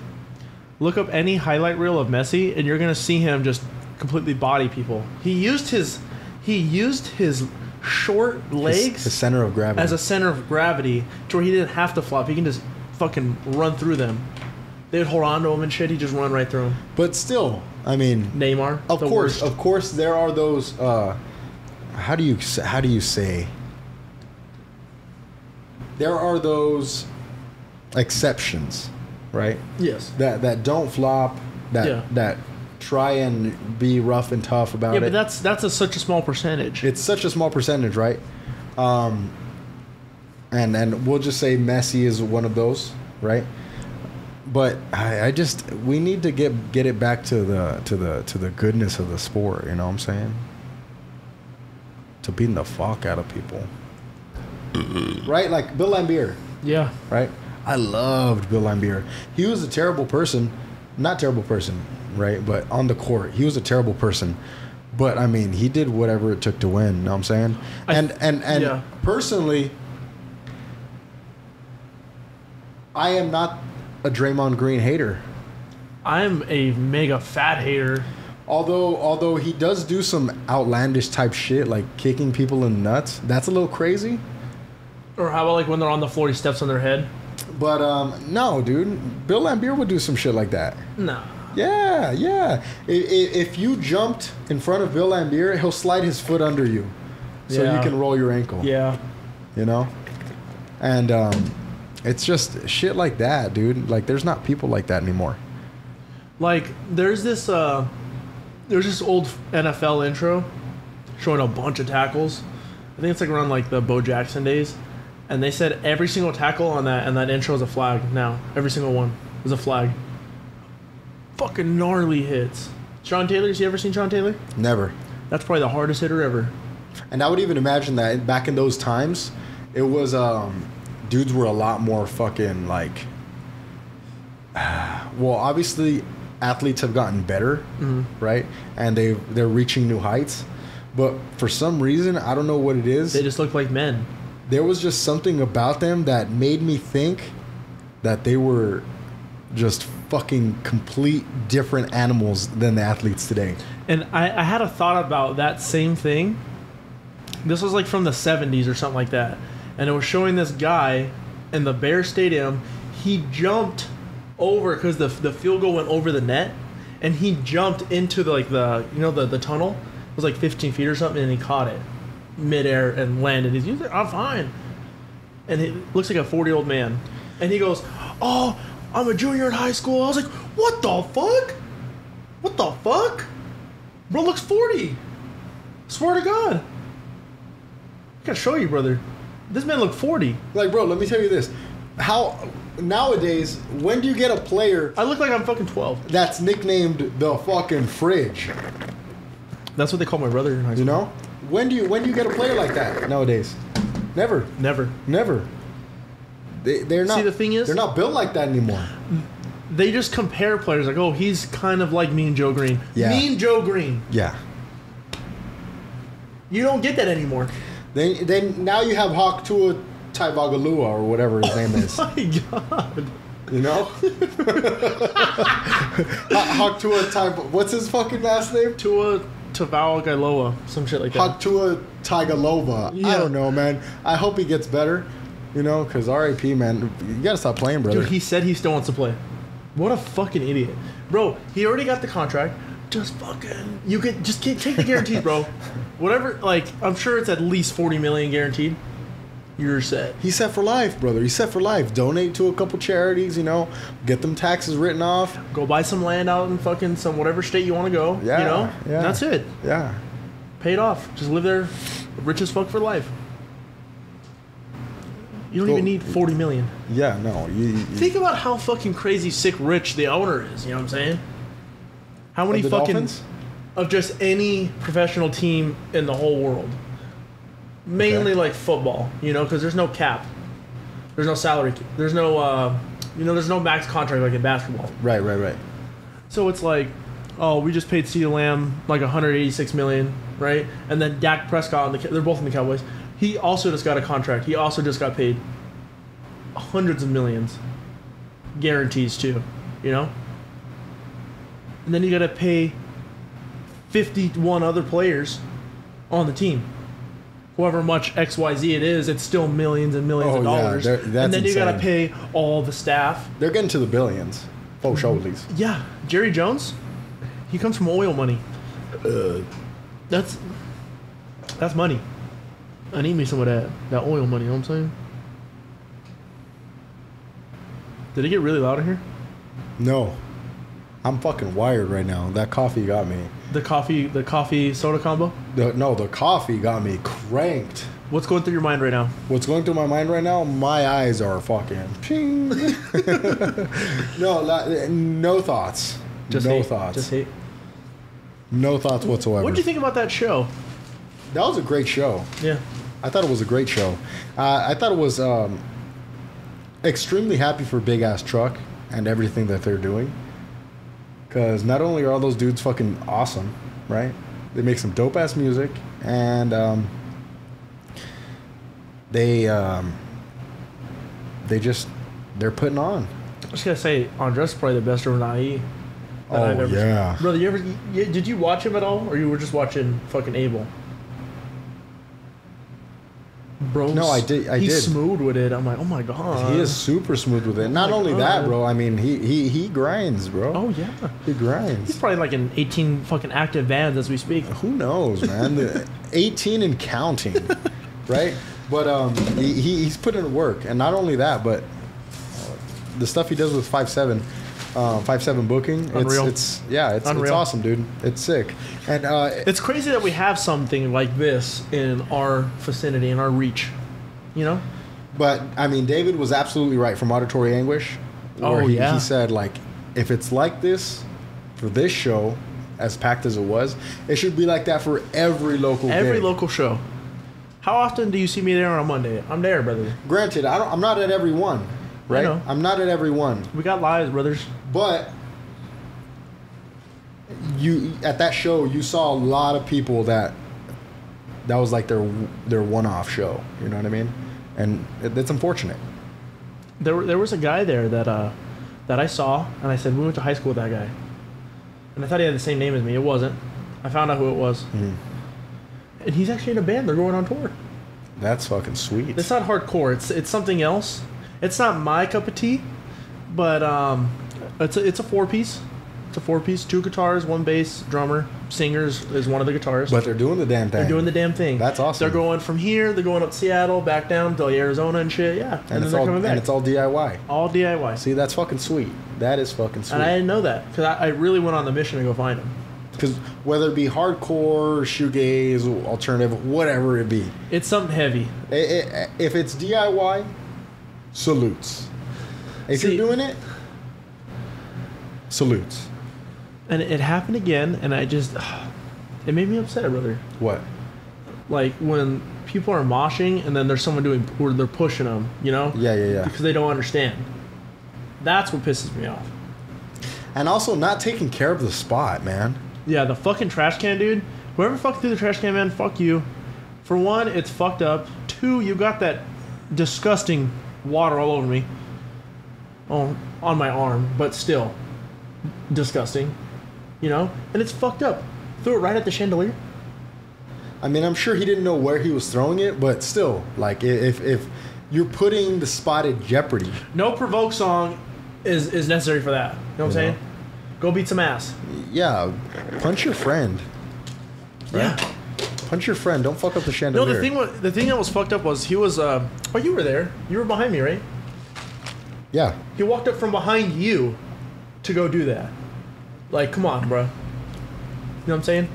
Look up any highlight reel of Messi, and you're going to see him just completely body people. He used his... He used his short legs his, his center of gravity. as a center of gravity to where he didn't have to flop. He can just fucking run through them. They would hold on to him and shit. He'd just run right through them. But still, I mean... Neymar. Of course. Worst. Of course, there are those... Uh, how do you how do you say... There are those exceptions, right? Yes. That that don't flop, that... Yeah. that try and be rough and tough about it. Yeah, but it. that's that's a, such a small percentage. It's such a small percentage, right? Um, and and we'll just say Messi is one of those, right? But I, I just we need to get get it back to the to the to the goodness of the sport. You know what I'm saying? To beating the fuck out of people, right? Like Bill Laimbeer. Yeah. Right. I loved Bill Laimbeer. He was a terrible person, not terrible person, right? But on the court, he was a terrible person. But I mean, he did whatever it took to win. You know what I'm saying? I, and and and yeah. personally, I am not a Draymond Green hater. I'm a mega fat hater. Although although he does do some outlandish type shit, like kicking people in the nuts. That's a little crazy. Or how about like when they're on the floor, he steps on their head. But um, no, dude, Bill Laimbeer would do some shit like that. No. Yeah, yeah. If, if you jumped in front of Bill Laimbeer, he'll slide his foot under you, so yeah. you can roll your ankle. Yeah. You know, and um, it's just shit like that, dude. Like, there's not people like that anymore. Like, there's this, uh, there's this old N F L intro showing a bunch of tackles. I think it's like around like the Bo Jackson days. And they said every single tackle on that and that intro is a flag now. Every single one is a flag. Fucking gnarly hits. Sean Taylor, you ever seen Sean Taylor? Never. That's probably the hardest hitter ever. And I would even imagine that back in those times, it was, um, dudes were a lot more fucking like, well, obviously athletes have gotten better, mm-hmm. right? And they, they're reaching new heights. But for some reason, I don't know what it is. They just look like men. There was just something about them that made me think that they were just fucking complete different animals than the athletes today. And I, I had a thought about that same thing. This was like from the seventies or something like that. And it was showing this guy in the Bear Stadium. He jumped over because the, the field goal went over the net. And he jumped into the, like the, you know, the, the tunnel. It was like fifteen feet or something, and he caught it midair and landed. He's like, I'm fine. And he looks like a forty year old man. And he goes, oh, I'm a junior in high school. I was like, what the fuck? What the fuck? Bro looks forty. Swear to God. I gotta show you, brother. This man looked forty. Like, bro, let me tell you this. How nowadays, when do you get a player? I look like I'm fucking twelve. That's nicknamed the fucking fridge. That's what they call my brother in high school. You know? When do you when do you get a player like that nowadays? Never, never, never. They they're not. See, the thing is, they're not built like that anymore. They just compare players like, oh, he's kind of like Mean Joe Green. Yeah. Mean Joe Green. Yeah. You don't get that anymore. Then then now you have Hawk Tua Tagovailoa or whatever his name is. Oh my God. You know? Hawk Tua Tagovailoa. What's his fucking last name? Tua. Tagovailoa, some shit like that. Tua Tagovailoa. Yeah. I don't know, man. I hope he gets better, you know, because R I P, man, you gotta stop playing, brother. Dude, he said he still wants to play. What a fucking idiot, bro. He already got the contract. Just fucking, you can just take the guarantees, bro. Whatever, like I'm sure it's at least forty million guaranteed. You're set. He's set for life, brother. He's set for life. Donate to a couple charities, you know. Get them taxes written off. Go buy some land out in fucking some whatever state you want to go. Yeah, you know? Yeah. That's it. Yeah. Pay it off. Just live there rich as fuck for life. You don't go, even need forty million. Yeah, no. You, you, Think about how fucking crazy sick rich the owner is. You know what I'm saying? How many of fucking... Dolphins? Of just any professional team in the whole world. Mainly okay. Like football, you know, because there's no cap, there's no salary, there's no, uh, you know, there's no max contract like in basketball. Right, right, right. So it's like, oh, we just paid CeeDee Lamb like one hundred eighty-six million, right? And then Dak Prescott, and the, they're both in the Cowboys. He also just got a contract. He also just got paid hundreds of millions, guarantees too, you know. And then you got to pay fifty-one other players on the team. However much X Y Z it is, it's still millions and millions oh, of dollars. Yeah, that's and then you insane. Gotta pay all the staff. They're getting to the billions. Oh, shoulders. Yeah. Jerry Jones, he comes from oil money. Uh, that's that's money. I need me some of that, that oil money, you know what I'm saying? Did it get really loud in here? No. I'm fucking wired right now. That coffee got me. The coffee, the coffee soda combo? The, no, the coffee got me cranked. What's going through your mind right now? What's going through my mind right now? My eyes are fucking ping. no, not, no thoughts. Just no hate. thoughts. Just hate. No thoughts whatsoever. What did you think about that show? That was a great show. Yeah, I thought it was a great show. Uh, I thought it was um, extremely happy for Big Ass Truck and everything that they're doing. Because not only are all those dudes fucking awesome, right? They make some dope ass music and. Um, They, um, they just, they're putting on. I was gonna say, Andres is probably the best Ronai that oh, I've ever yeah. seen. Brother, you ever, you, did you watch him at all, or you were just watching fucking Abel? Bro, no, I did. I he's did. smooth with it. I'm like, oh my god, he is super smooth with it. Not oh only god. that, bro. I mean, he he he grinds, bro. Oh yeah, he grinds. He's probably like in eighteen fucking active bands as we speak. Who knows, man? eighteen and counting, right? But um, he, he he's put in work, and not only that, but the stuff he does with five seven, uh, five seven booking, Unreal. It's, it's yeah, it's, it's awesome, dude. It's sick, and uh, it's crazy that we have something like this in our vicinity, in our reach, you know. But I mean, David was absolutely right from Auditory Anguish. Where oh he, yeah, he said like, if it's like this for this show, as packed as it was, it should be like that for every local every gig. local show. How often do you see me there on a Monday? I'm there, brother. Granted, I don't, I'm not at every one, right? I know. I'm not at every one. We got lives, brothers. But you at that show, you saw a lot of people that that was like their their one-off show. You know what I mean? And it, it's unfortunate. There, there was a guy there that uh, that I saw, and I said we went to high school with that guy, and I thought he had the same name as me. It wasn't. I found out who it was. Mm-hmm. And he's actually in a band. They're going on tour. That's fucking sweet. It's not hardcore. It's it's something else. It's not my cup of tea, but um, it's a, it's a four piece. It's a four piece. Two guitars, one bass, drummer, singers is one of the guitars. But they're doing the damn thing. They're doing the damn thing. That's awesome. They're going from here. They're going up Seattle, back down to Arizona and shit. Yeah, and, and it's then all coming back. And it's all D I Y. All D I Y. See, that's fucking sweet. That is fucking sweet. And I didn't know that because I, I really went on the mission to go find them. Because whether it be hardcore, shoegaze, alternative, whatever it be, it's something heavy. It, it, if it's D I Y, salutes. If See, you're doing it, salutes. And it happened again, and I just, it made me upset, brother. What? Like when people are moshing, and then there's someone doing, or they're pushing them, you know? Yeah, yeah, yeah. Because they don't understand. That's what pisses me off. And also not taking care of the spot, man. Yeah, the fucking trash can, dude. Whoever fucked through the trash can, man, fuck you. For one, it's fucked up. Two, you got that disgusting water all over me. Oh, on my arm, but still. Disgusting. You know? And it's fucked up. Threw it right at the chandelier. I mean, I'm sure he didn't know where he was throwing it, but still. Like, if, if you're putting the spot in jeopardy. No provoke song is, is necessary for that. You know what I'm saying? Go beat some ass. Yeah, punch your friend. Right? Yeah, punch your friend. Don't fuck up the chandelier. No, the thing was, the thing that was fucked up was he was. Uh, oh, you were there. You were behind me, right? Yeah. He walked up from behind you to go do that. Like, come on, bro. You know what I'm saying?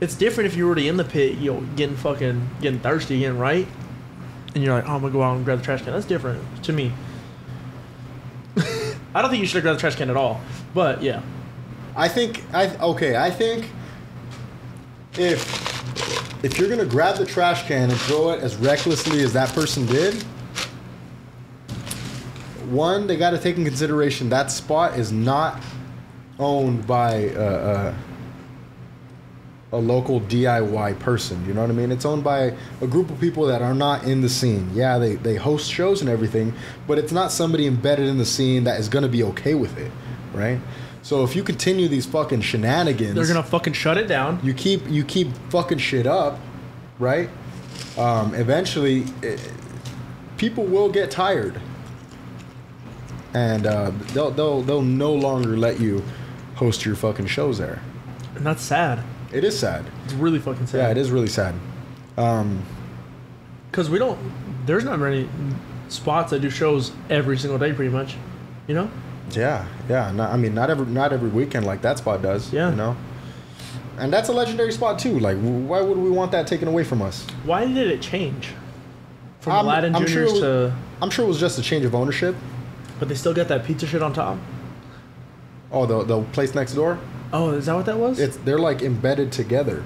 It's different if you're already in the pit, you know, getting fucking getting thirsty, getting right, and you're like, oh, I'm gonna go out and grab the trash can. That's different to me. I don't think you should have grabbed the trash can at all. But yeah, I think I okay. I think if if you're gonna grab the trash can and throw it as recklessly as that person did, one, they got to take in consideration that spot is not owned by uh, a, a local D I Y person. You know what I mean? It's owned by a group of people that are not in the scene. Yeah, they they host shows and everything, but it's not somebody embedded in the scene that is gonna be okay with it. Right, so if you continue these fucking shenanigans, they're gonna fucking shut it down. You keep you keep fucking shit up, right? Um, eventually, it, people will get tired, and uh, they'll they'll they'll no longer let you host your fucking shows there. And that's sad. It is sad. It's really fucking sad. Yeah, it is really sad. Um, because we don't. There's not many spots that do shows every single day, pretty much. You know. Yeah, yeah. Not, I mean, not every not every weekend like that spot does. Yeah, you know. And that's a legendary spot too. Like, why would we want that taken away from us? Why did it change from I'm, Aladdin I'm Juniors sure was, to? I'm sure it was just a change of ownership. But they still got that pizza shit on top. Oh, the the place next door. Oh, is that what that was? It's they're like embedded together.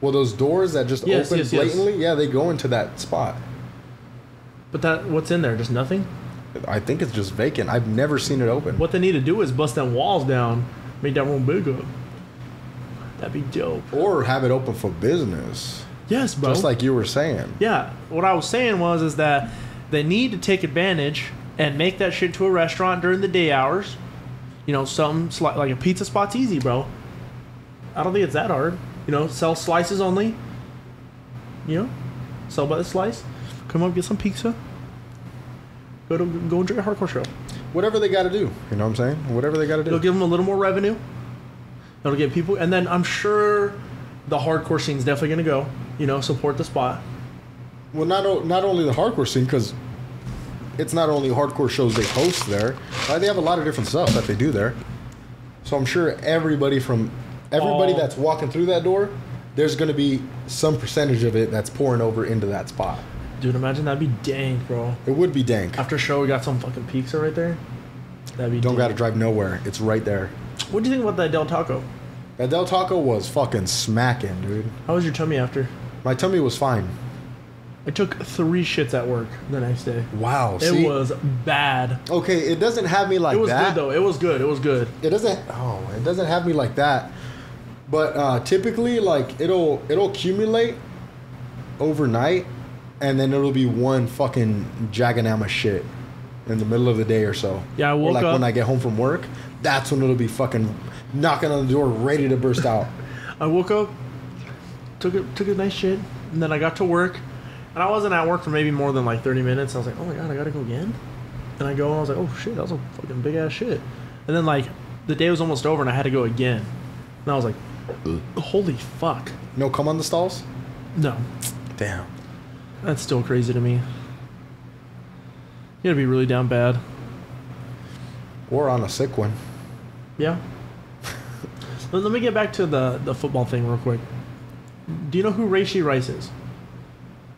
Well, those doors that just yes, open yes, blatantly, yes. yeah, they go into that spot. But that what's in there? Just nothing. I think it's just vacant. I've never seen it open. What they need to do is bust them walls down, make that room bigger. That'd be dope. Or have it open for business. Yes, bro. Just like you were saying. Yeah. What I was saying was is that they need to take advantage and make that shit to a restaurant during the day hours. You know, some sli- like a pizza spot's easy, bro. I don't think it's that hard. You know, sell slices only. You know, sell by the slice. Come up, get some pizza. Go to go enjoy a hardcore show. Whatever they got to do, you know what I'm saying? Whatever they got to do. It'll give them a little more revenue. It'll get people, and then I'm sure the hardcore scene's definitely gonna go. You know, support the spot. Well, not o- not only the hardcore scene, because it's not only hardcore shows they host there. Right? They have a lot of different stuff that they do there. So I'm sure everybody from everybody oh. that's walking through that door, there's gonna be some percentage of it that's pouring over into that spot. Dude, imagine that'd be dank, bro. It would be dank. After show, we got some fucking pizza right there. That'd be. Don't dank. Gotta drive nowhere. It's right there. What do you think about that Del Taco? That Del Taco was fucking smacking, dude. How was your tummy after? My tummy was fine. I took three shits at work the next day. Wow, it see? was bad. Okay, it doesn't have me like that. It was that. good though. It was good. It was good. It doesn't. Oh, it doesn't have me like that. But uh, typically, like it'll it'll accumulate overnight. And then it'll be one fucking jaganama shit in the middle of the day or so. Yeah, I woke or like up. When I get home from work, that's when it'll be fucking knocking on the door, ready to burst out. I woke up, took a, took a nice shit, and then I got to work. And I wasn't at work for maybe more than like thirty minutes. I was like, oh my God, I gotta go again? And I go, and I was like, oh shit, that was a fucking big ass shit. And then like, the day was almost over and I had to go again. And I was like, holy fuck. No cum on the stalls? No. Damn. That's still crazy to me. You gotta be really down bad. Or on a sick one. Yeah. Let me get back to the, the football thing real quick. Do you know who Rashee Rice is?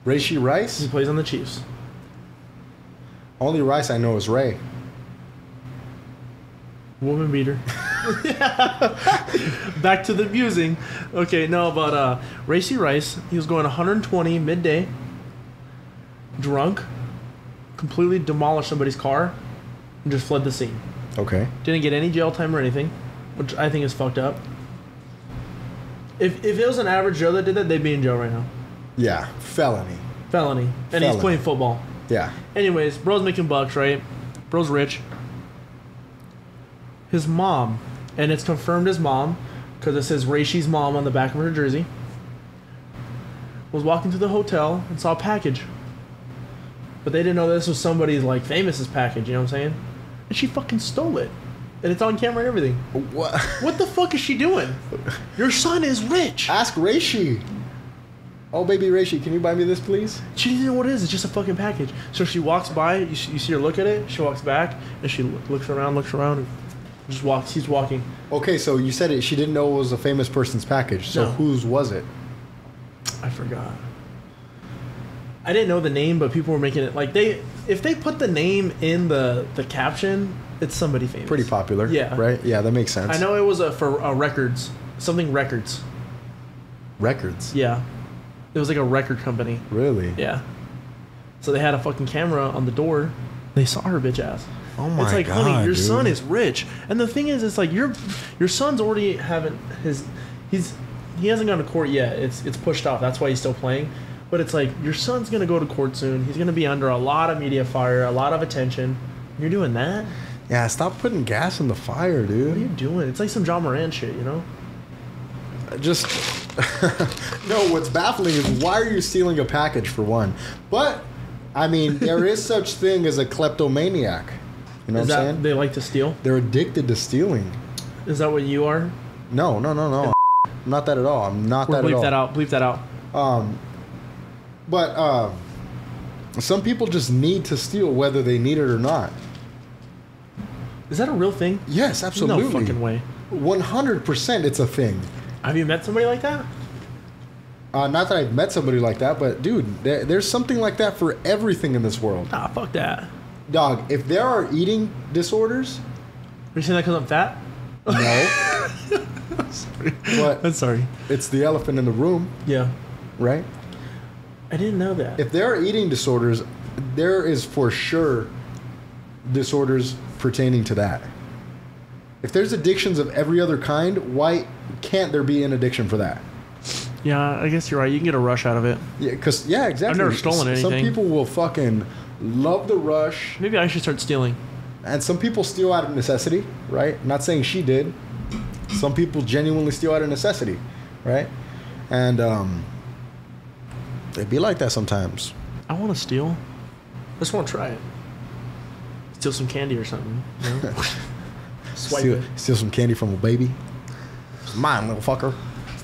Rashee Rice? He plays on the Chiefs. Only Rice I know is Ray. Woman beater. Back to the musing. Okay, no, but uh, Rashee Rice, he was going one hundred twenty midday, drunk, completely demolished somebody's car, and just fled the scene. Okay. Didn't get any jail time or anything, which I think is fucked up. If if it was an average Joe that did that, they'd be in jail right now. Yeah, felony. Felony. And felony. He's playing football. Yeah. Anyways, bro's making bucks, right? Bro's rich. His mom, and it's confirmed his mom, because it says Rashee's mom on the back of her jersey, was walking to the hotel and saw a package. But they didn't know this was somebody's, like, famous's package, you know what I'm saying? And she fucking stole it. And it's on camera and everything. What? What the fuck is she doing? Your son is rich. Ask Rashee. Oh, baby Rashee, can you buy me this, please? She didn't know what it is. It's just a fucking package. So she walks by. You, you see her look at it. She walks back, and she looks around, looks around, and just walks. He's walking. Okay, so you said it. She didn't know it was a famous person's package. So no. Whose was it? I forgot. I didn't know the name, but people were making it like they. If they put the name in the the caption, it's somebody famous. Pretty popular. Yeah. Right. Yeah, that makes sense. I know it was a for a records something records. Records. Yeah, it was like a record company. Really? Yeah. So they had a fucking camera on the door. They saw her bitch ass. Oh my god! It's like, god, honey, your dude. son is rich, and the thing is, it's like your your son's already haven't his he's he hasn't gone to court yet. It's it's pushed off. That's why he's still playing. But it's like your son's gonna go to court soon. He's gonna be under a lot of media fire, a lot of attention. You're doing that? Yeah, stop putting gas in the fire, dude. What are you doing? It's like some John Moran shit, you know? Just no. What's baffling is why are you stealing a package for one? But I mean, there is such thing as a kleptomaniac. You know is what I'm that saying? They like to steal? They're addicted to stealing. Is that what you are? No, no, no, no. I'm not that at all. I'm not we'll that at all. Bleep that out. Bleep that out. Um, but uh, some people just need to steal whether they need it or not. Is that a real thing? Yes, absolutely. No fucking way. one hundred percent it's a thing. Have you met somebody like that? Uh, not that I've met somebody like that, but dude, there, there's something like that for everything in this world. Nah, fuck that. Dog, if there are eating disorders... Are you saying that because I'm fat? No. I'm sorry. But I'm sorry. It's the elephant in the room. Yeah. Right? I didn't know that. If there are eating disorders, there is for sure disorders pertaining to that. If there's addictions of every other kind, why can't there be an addiction for that? Yeah, I guess you're right. You can get a rush out of it. Yeah, cause, yeah exactly. I've never stolen anything. Some people will fucking love the rush. Maybe I should start stealing. And some people steal out of necessity, right? I'm not saying she did. Some people genuinely steal out of necessity, right? And um, they be like that sometimes. I want to steal. I just want to try it. Steal some candy or something. You know? Swipe steal, it. Steal some candy from a baby. It's mine, little fucker.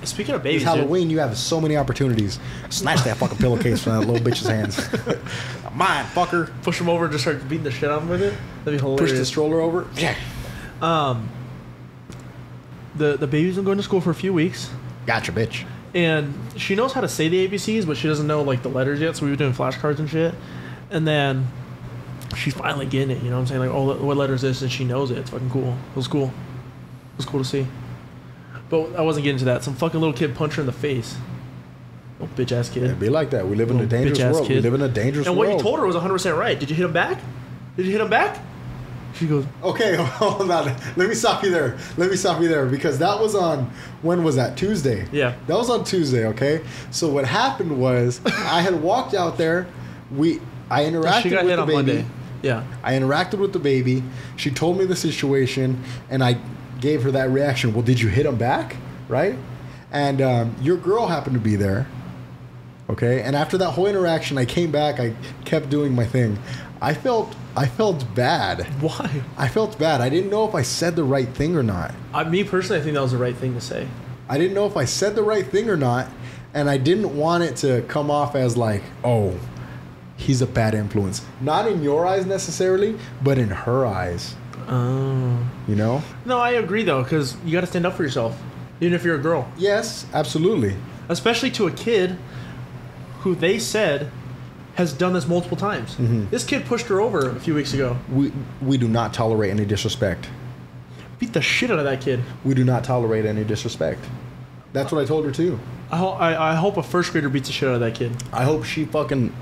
Speaking of babies, it's Halloween, dude. You have so many opportunities. Snatch that fucking pillowcase from that little bitch's hands. Mine, fucker. Push him over and just start beating the shit out of him with it. That'd be hilarious. Push the stroller over. Yeah. Um, the, the baby's been going to school for a few weeks. Gotcha, bitch. And she knows how to say the A B Cs, but she doesn't know, like, the letters yet, so we were doing flashcards and shit. And then she's finally getting it, you know what I'm saying? Like, oh, what letter is this? And she knows it. It's fucking cool. It was cool. It was cool to see. But I wasn't getting to that. Some fucking little kid punched her in the face. Oh, bitch-ass kid. Yeah, be like that. We live in a dangerous world. Kid. We live in a dangerous and world. And what you told her was one hundred percent right. Did you hit him back? Did you hit him back? She goes... Okay, hold on. Let me stop you there. Let me stop you there. Because that was on... When was that? Tuesday. Yeah. That was on Tuesday, okay? So what happened was I had walked out there. We... I interacted she got with hit the on baby. Monday. Yeah. I interacted with the baby. She told me the situation, and I... gave her that reaction. Well, did you hit him back? Right? And um, your girl happened to be there. Okay? And after that whole interaction, I came back. I kept doing my thing. I felt I felt bad. Why? I felt bad. I didn't know if I said the right thing or not. I, me personally, I think that was the right thing to say. I didn't know if I said the right thing or not, and I didn't want it to come off as like, oh, he's a bad influence. Not in your eyes necessarily, but in her eyes. Oh. You know? No, I agree, though, because you got to stand up for yourself, even if you're a girl. Yes, absolutely. Especially to a kid who they said has done this multiple times. Mm-hmm. This kid pushed her over a few weeks ago. We we do not tolerate any disrespect. Beat the shit out of that kid. We do not tolerate any disrespect. That's what I told her, too. I, ho- I, I hope a first grader beats the shit out of that kid. I hope she fucking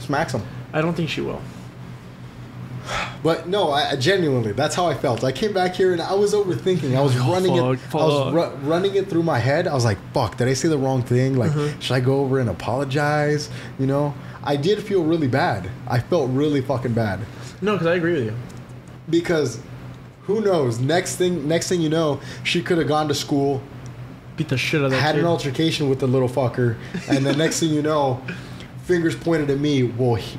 smacks him. I don't think she will. But no, I genuinely, that's how I felt. I came back here and I was overthinking. I was oh, running fuck, it, fuck. I was ru- running it through my head. I was like, "Fuck, did I say the wrong thing? Like, mm-hmm. should I go over and apologize?" You know, I did feel really bad. I felt really fucking bad. No, because I agree with you. Because, who knows? Next thing, next thing you know, she could have gone to school, beat the shit out of that had kid. An altercation with the little fucker, and the next thing you know, fingers pointed at me. Well, he,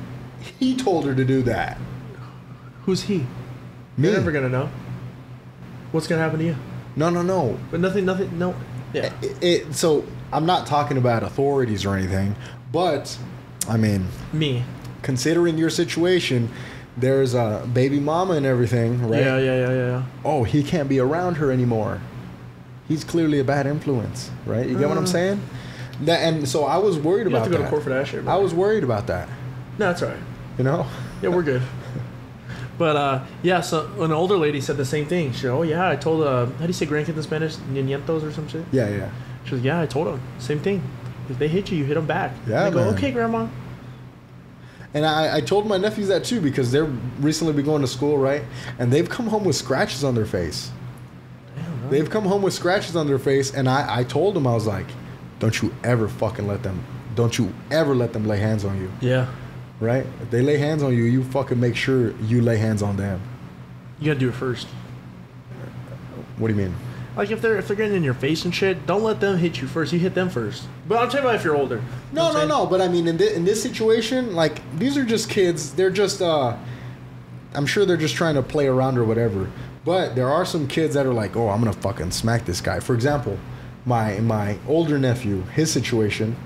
he told her to do that. Who's he? Me. You're never gonna know. What's gonna happen to you? No, no, no. But nothing, nothing, no. Yeah. It, it, so I'm not talking about authorities or anything, but I mean, me. Considering your situation, there's a baby mama and everything, right? Yeah, yeah, yeah, yeah. yeah. Oh, he can't be around her anymore. He's clearly a bad influence, right? You get uh, what I'm saying? That, and so I was worried about that. You have to go to court for that shit, bro. I was worried about that. No, that's all right. You know? Yeah, we're good. But, uh, yeah, so an older lady said the same thing. She said, oh, yeah, I told, uh, how do you say grandkids in Spanish? Niñatos or some shit? Yeah, yeah. She goes, yeah, I told them. Same thing. If they hit you, you hit them back. Yeah, and they go, man. Okay, Grandma. And I, I told my nephews that, too, because they're recently been going to school, right? And they've come home with scratches on their face. Damn, right. They've come home with scratches on their face, and I, I told them, I was like, don't you ever fucking let them, don't you ever let them lay hands on you. Yeah. Right? If they lay hands on you, you fucking make sure you lay hands on them. You gotta do it first. What do you mean? Like, if they're if they're getting in your face and shit, don't let them hit you first. You hit them first. But I'm talking about if you're older. No, you know no, no. But I mean, in this, in this situation, like, these are just kids. They're just, uh, I'm sure they're just trying to play around or whatever. But there are some kids that are like, oh, I'm gonna fucking smack this guy. For example, my my older nephew, his situation.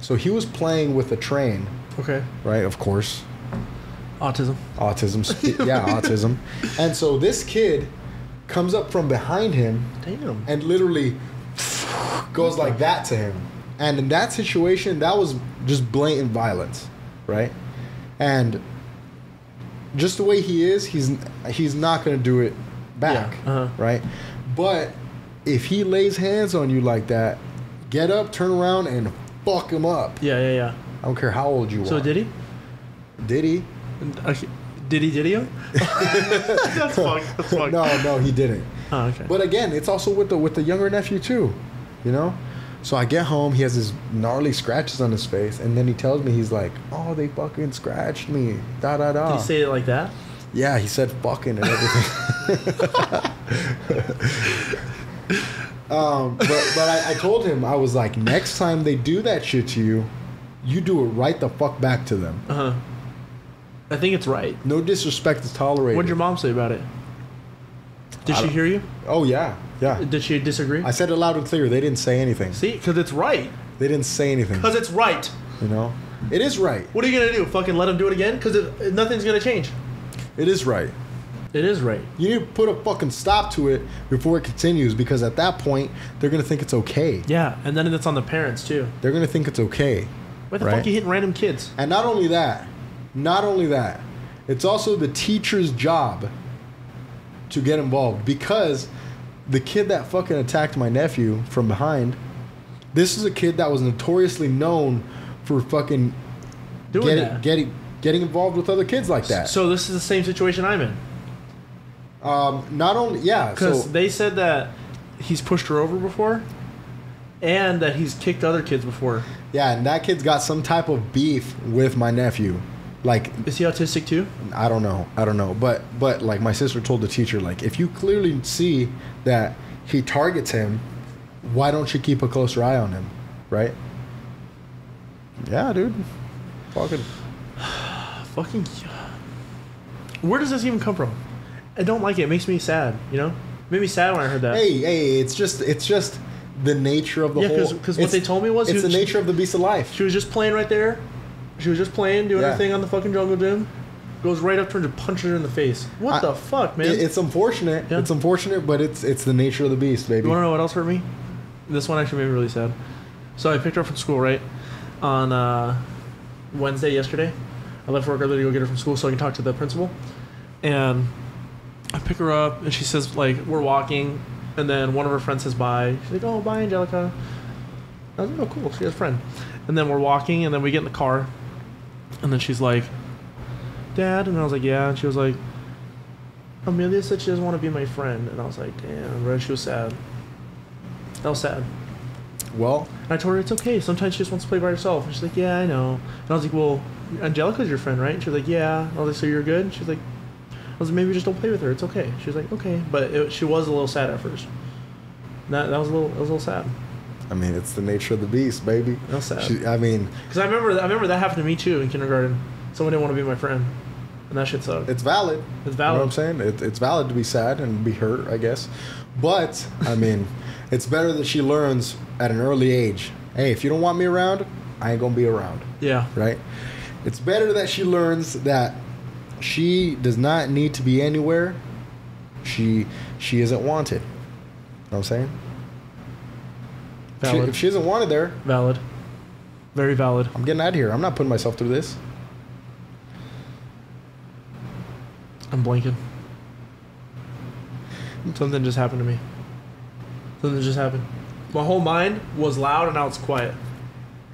So he was playing with a train. Okay. Right, of course. Autism. Autism. Yeah, autism. And so this kid comes up from behind him. Damn. And literally goes like that to him. And in that situation, that was just blatant violence, right? And just the way he is, he's he's not going to do it back, yeah. uh-huh. right? But if he lays hands on you like that, get up, turn around, and fuck him up. Yeah, yeah, yeah. I don't care how old you so are. So did he? Did he? Did he, did he? That's fucked. That's fucked. No, no, he didn't. Oh, okay. But again, it's also with the with the younger nephew too, you know? So I get home, he has his gnarly scratches on his face, and then he tells me, he's like, oh, they fucking scratched me, da da da. Did he say it like that? Yeah, he said fucking and everything. um, but but I, I told him, I was like, next time they do that shit to you, you do it right the fuck back to them. Uh-huh. I think it's right. No disrespect is tolerated. What did your mom say about it? Did she hear you? Oh, yeah. Yeah. Did she disagree? I said it loud and clear. They didn't say anything. See? Because it's right. They didn't say anything. Because it's right. You know? It is right. What are you going to do? Fucking let them do it again? Because nothing's going to change. It is right. It is right. You need to put a fucking stop to it before it continues, because at that point, they're going to think it's okay. Yeah. And then it's on the parents, too. They're going to think it's okay. Why the right? fuck are you hitting random kids? And not only that. Not only that. It's also the teacher's job to get involved, because the kid that fucking attacked my nephew from behind, this is a kid that was notoriously known for fucking doing getting, that. getting getting involved with other kids like that. So this is the same situation I'm in. Um, not only yeah, because so, they said that he's pushed her over before, and that he's kicked other kids before. Yeah, and that kid's got some type of beef with my nephew. Like, is he autistic too? I don't know. I don't know. But but like my sister told the teacher, like, if you clearly see that he targets him, why don't you keep a closer eye on him, right? Yeah, dude. Fucking. Fucking. Where does this even come from? I don't like it. It makes me sad. You know, it made me sad when I heard that. Hey, hey, it's just it's just the nature of the yeah, whole. Yeah, because what they told me was it's the nature of the beast of life. She was just playing right there. She was just playing, doing yeah. her thing on the fucking jungle gym. Goes right up to her and punches her in the face. What I, the fuck, man? It, it's unfortunate. Yeah. It's unfortunate, but it's it's the nature of the beast, baby. You want to know what else hurt me? This one actually made me really sad. So I picked her up from school, right? On uh, Wednesday, yesterday. I left work early to go get her from school so I can talk to the principal. And I pick her up, and she says, like, we're walking. And then one of her friends says bye. She's like, oh, bye, Angelica. I was like, oh, cool. She has a friend. And then we're walking, and then we get in the car. And then she's like, Dad? And I was like, yeah. And she was like, Amelia said she doesn't want to be my friend. And I was like, damn, bro. She was sad. That was sad. Well. And I told her, it's okay. Sometimes she just wants to play by herself. And she's like, yeah, I know. And I was like, well, Angelica's your friend, right? And she was like, yeah. And I was like, so you're good? And she was like, I was like, maybe just don't play with her. It's okay. She was like, okay. But it, she was a little sad at first. That, that was a little, that was a little sad. I mean, it's the nature of the beast, baby. That's sad. She, I mean, because I remember, I remember that happened to me too in kindergarten. Someone didn't want to be my friend, and that shit sucked. It's valid. It's valid. You know what I'm saying? It, it's valid to be sad and be hurt, I guess. But I mean, it's better that she learns at an early age. Hey, if you don't want me around, I ain't gonna be around. Yeah. Right. It's better that she learns that she does not need to be anywhere. She she isn't wanted. You know what I'm saying? Valid. She, if she isn't wanted there. Valid. Very valid. I'm getting out of here. I'm not putting myself through this. I'm blanking. Something just happened to me. Something just happened. My whole mind was loud, and now it's quiet.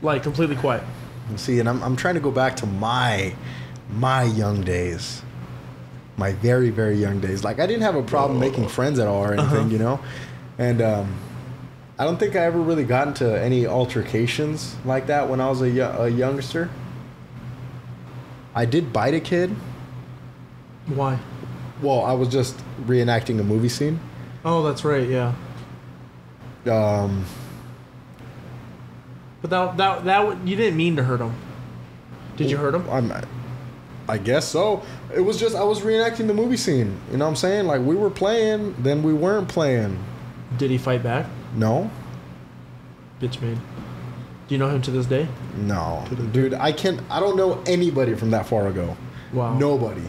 Like, completely quiet. See, and I'm, I'm trying to go back to my, my young days. My very, very young days. Like, I didn't have a problem Whoa. making friends at all or anything, uh-huh. you know? And, um... I don't think I ever really got into any altercations like that when I was a, y- a youngster. I did bite a kid. Why? Well, I was just reenacting a movie scene. Oh, that's right, yeah. Um. But that that that you didn't mean to hurt him. Did you hurt him? I'm, I guess so. It was just I was reenacting the movie scene. You know what I'm saying? Like, we were playing, then we weren't playing. Did he fight back? No. Bitch made. Do you know him to this day? No. Dude, I can't... I don't know anybody from that far ago. Wow. Nobody.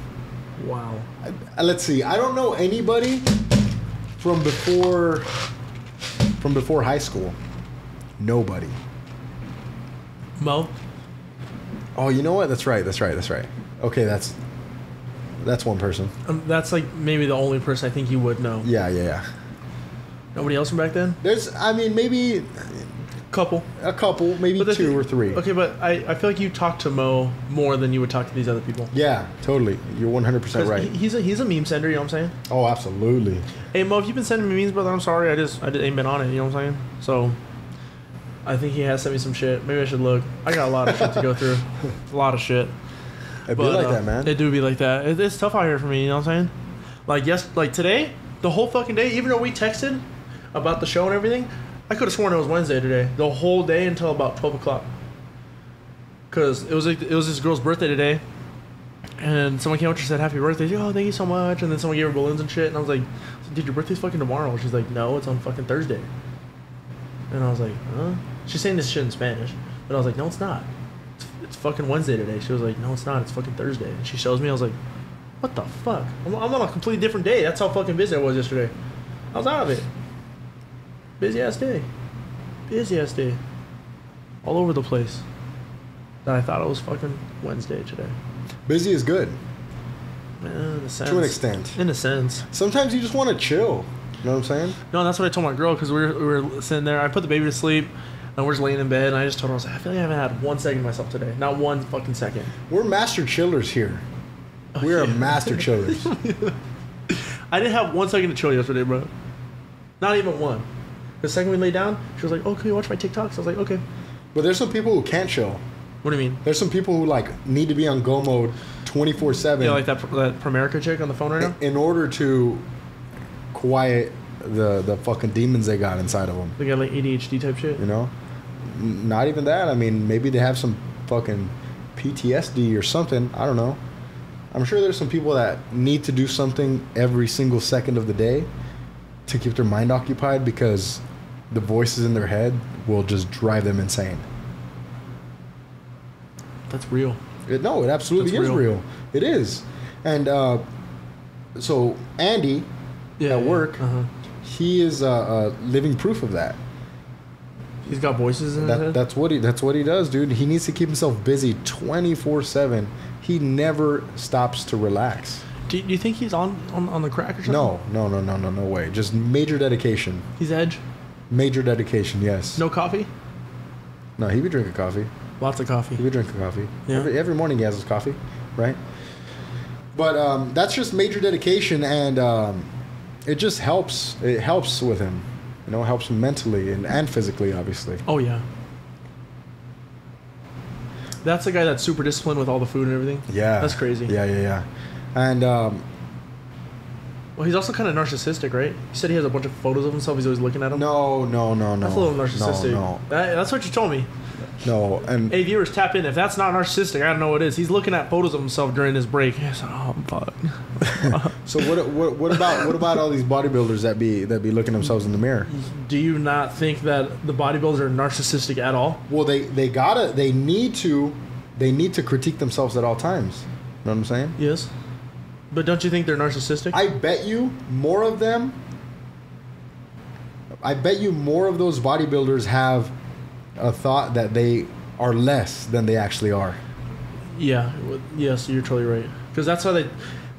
Wow. I, I, let's see. I don't know anybody from before... From before high school. Nobody. Mo. Oh, you know what? That's right. That's right. That's right. Okay, that's that's one person. Um, that's like maybe the only person I think you would know. Yeah, yeah, yeah. Nobody else from back then? There's, I mean, maybe a couple. A couple, maybe two th- or three. Okay, but I, I feel like you talk to Mo more than you would talk to these other people. Yeah, totally. You're one hundred percent right. He's a he's a meme sender, you know what I'm saying? Oh, absolutely. Hey, Mo, if you've been sending me memes, brother, I'm sorry. I just I ain't been on it, you know what I'm saying? So, I think he has sent me some shit. Maybe I should look. I got a lot of shit to go through. A lot of shit. It'd but, be like uh, that, man. It do be like that. It, it's tough out here for me, you know what I'm saying? Like, yes, like today, the whole fucking day, even though we texted about the show and everything, I could have sworn it was Wednesday today. The whole day until about twelve o'clock. Cause it was like, it was this girl's birthday today, and someone came up to her and said happy birthday. She's like, oh, thank you so much. And then someone gave her balloons and shit. And I was like, dude, your birthday's fucking tomorrow. And she's like, no, it's on fucking Thursday. And I was like, huh? She's saying this shit in Spanish, but I was like, no, it's not. It's, it's fucking Wednesday today. She was like, no, it's not. It's fucking Thursday. And she shows me. I was like, what the fuck? I'm, I'm on a completely different day. That's how fucking busy I was yesterday. I was out of it. Busy ass day. Busy ass day. All over the place. And I thought it was fucking Wednesday today. Busy is good. Man, in a sense. To an extent. In a sense. Sometimes you just want to chill. You know what I'm saying? No, that's what I told my girl because we were, we were sitting there. I put the baby to sleep. And we're just laying in bed. And I just told her, I was like, I feel like I haven't had one second to myself today. Not one fucking second. We're master chillers here. We're okay. master chillers. I didn't have one second to chill yesterday, bro. Not even one. The second we lay down, she was like, oh, can you watch my TikToks? I was like, okay. But there's some people who can't chill. What do you mean? There's some people who, like, need to be on go mode twenty-four seven. Yeah, like that, that Primerica chick on the phone right now? In order to quiet the, the fucking demons they got inside of them. They got, like, A D H D type shit? You know? Not even that. I mean, maybe they have some fucking P T S D or something. I don't know. I'm sure there's some people that need to do something every single second of the day to keep their mind occupied because the voices in their head will just drive them insane. That's real. It, no, it absolutely That's is real. real. It is. And uh, so Andy yeah, at work, yeah. uh-huh. he is uh, uh, living proof of that. He's got voices in that, his head? That's what he. That's what he does, dude. He needs to keep himself busy twenty-four seven. He never stops to relax. Do you think he's on, on, on the crack or something? No, no, no, no, no, no way. Just major dedication. He's edge? Major dedication, yes. No coffee? No, he be drinking coffee. Lots of coffee. He be drinking coffee. Yeah. Every, every morning he has his coffee, right? But um, that's just major dedication, and um, it just helps. It helps with him. You know, it helps him mentally and, and physically, obviously. Oh, yeah. That's the guy that's super disciplined with all the food and everything? Yeah. That's crazy. Yeah, yeah, yeah. And, um... well, he's also kind of narcissistic, right? You said he has a bunch of photos of himself. He's always looking at them? No, no, no, no. That's a little narcissistic. No, no. That, that's what you told me. No, and... Hey, viewers, tap in. If that's not narcissistic, I don't know what it is. He's looking at photos of himself during his break. He's like, oh, I'm fucked. So what, what What about what about all these bodybuilders that be that be looking themselves in the mirror? Do you not think that the bodybuilders are narcissistic at all? Well, they, they gotta... They need to... They need to critique themselves at all times. You know what I'm saying? Yes. But don't you think they're narcissistic? I bet you more of them... I bet you more of those bodybuilders have a thought that they are less than they actually are. Yeah. Yes, you're totally right. Because that's how they...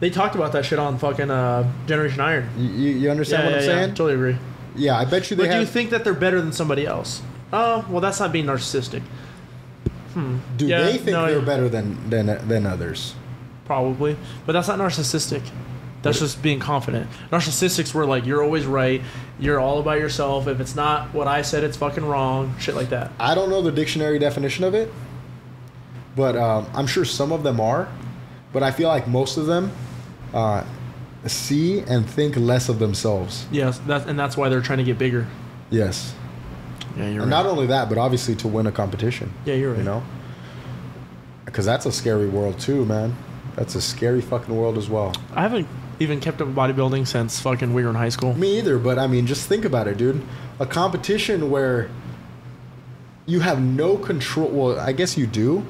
They talked about that shit on fucking uh, Generation Iron. You, you understand yeah, what yeah, I'm yeah. saying? Yeah, totally agree. Yeah, I bet you they but have... But do you think that they're better than somebody else? Oh, uh, well, that's not being narcissistic. Hmm. Do yeah, they think no, they're yeah. better than, than, than others? Probably. But that's not narcissistic. That's just being confident. Narcissistics were like, you're always right. You're all about yourself. If it's not what I said, it's fucking wrong. Shit like that. I don't know the dictionary definition of it. But um, I'm sure some of them are. But I feel like most of them uh, see and think less of themselves. Yes, that's, and that's why they're trying to get bigger. Yes. Yeah, you're and right. Not only that, but obviously to win a competition. Yeah, you're right. You know? Because that's a scary world too, man. That's a scary fucking world as well. I haven't even kept up with bodybuilding since fucking we were in high school. Me either, but I mean, just think about it, dude. A competition where you have no control. Well, I guess you do,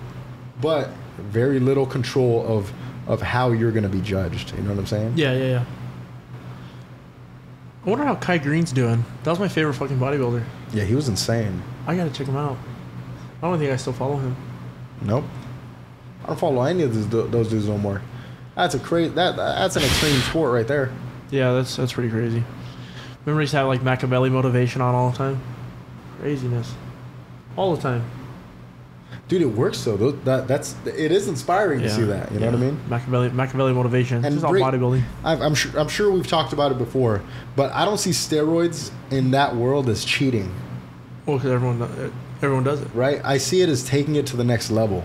but very little control of, of how you're going to be judged. You know what I'm saying? Yeah, yeah, yeah. I wonder how Kai Green's doing. That was my favorite fucking bodybuilder. Yeah, he was insane. I gotta check him out. I don't think I still follow him. Nope. I don't follow any of those, those dudes no more. That's a crazy. That that's an extreme sport right there. Yeah, that's that's pretty crazy. Remember, he used to have like Machiavelli motivation on all the time. Craziness, all the time. Dude, it works though. Those, that that's it is inspiring yeah. to see that. You yeah. know what I mean? Machiavelli, Machiavelli motivation. This is all bodybuilding. I've, I'm sure. I'm sure we've talked about it before, but I don't see steroids in that world as cheating. Well, because everyone everyone does it, right? I see it as taking it to the next level.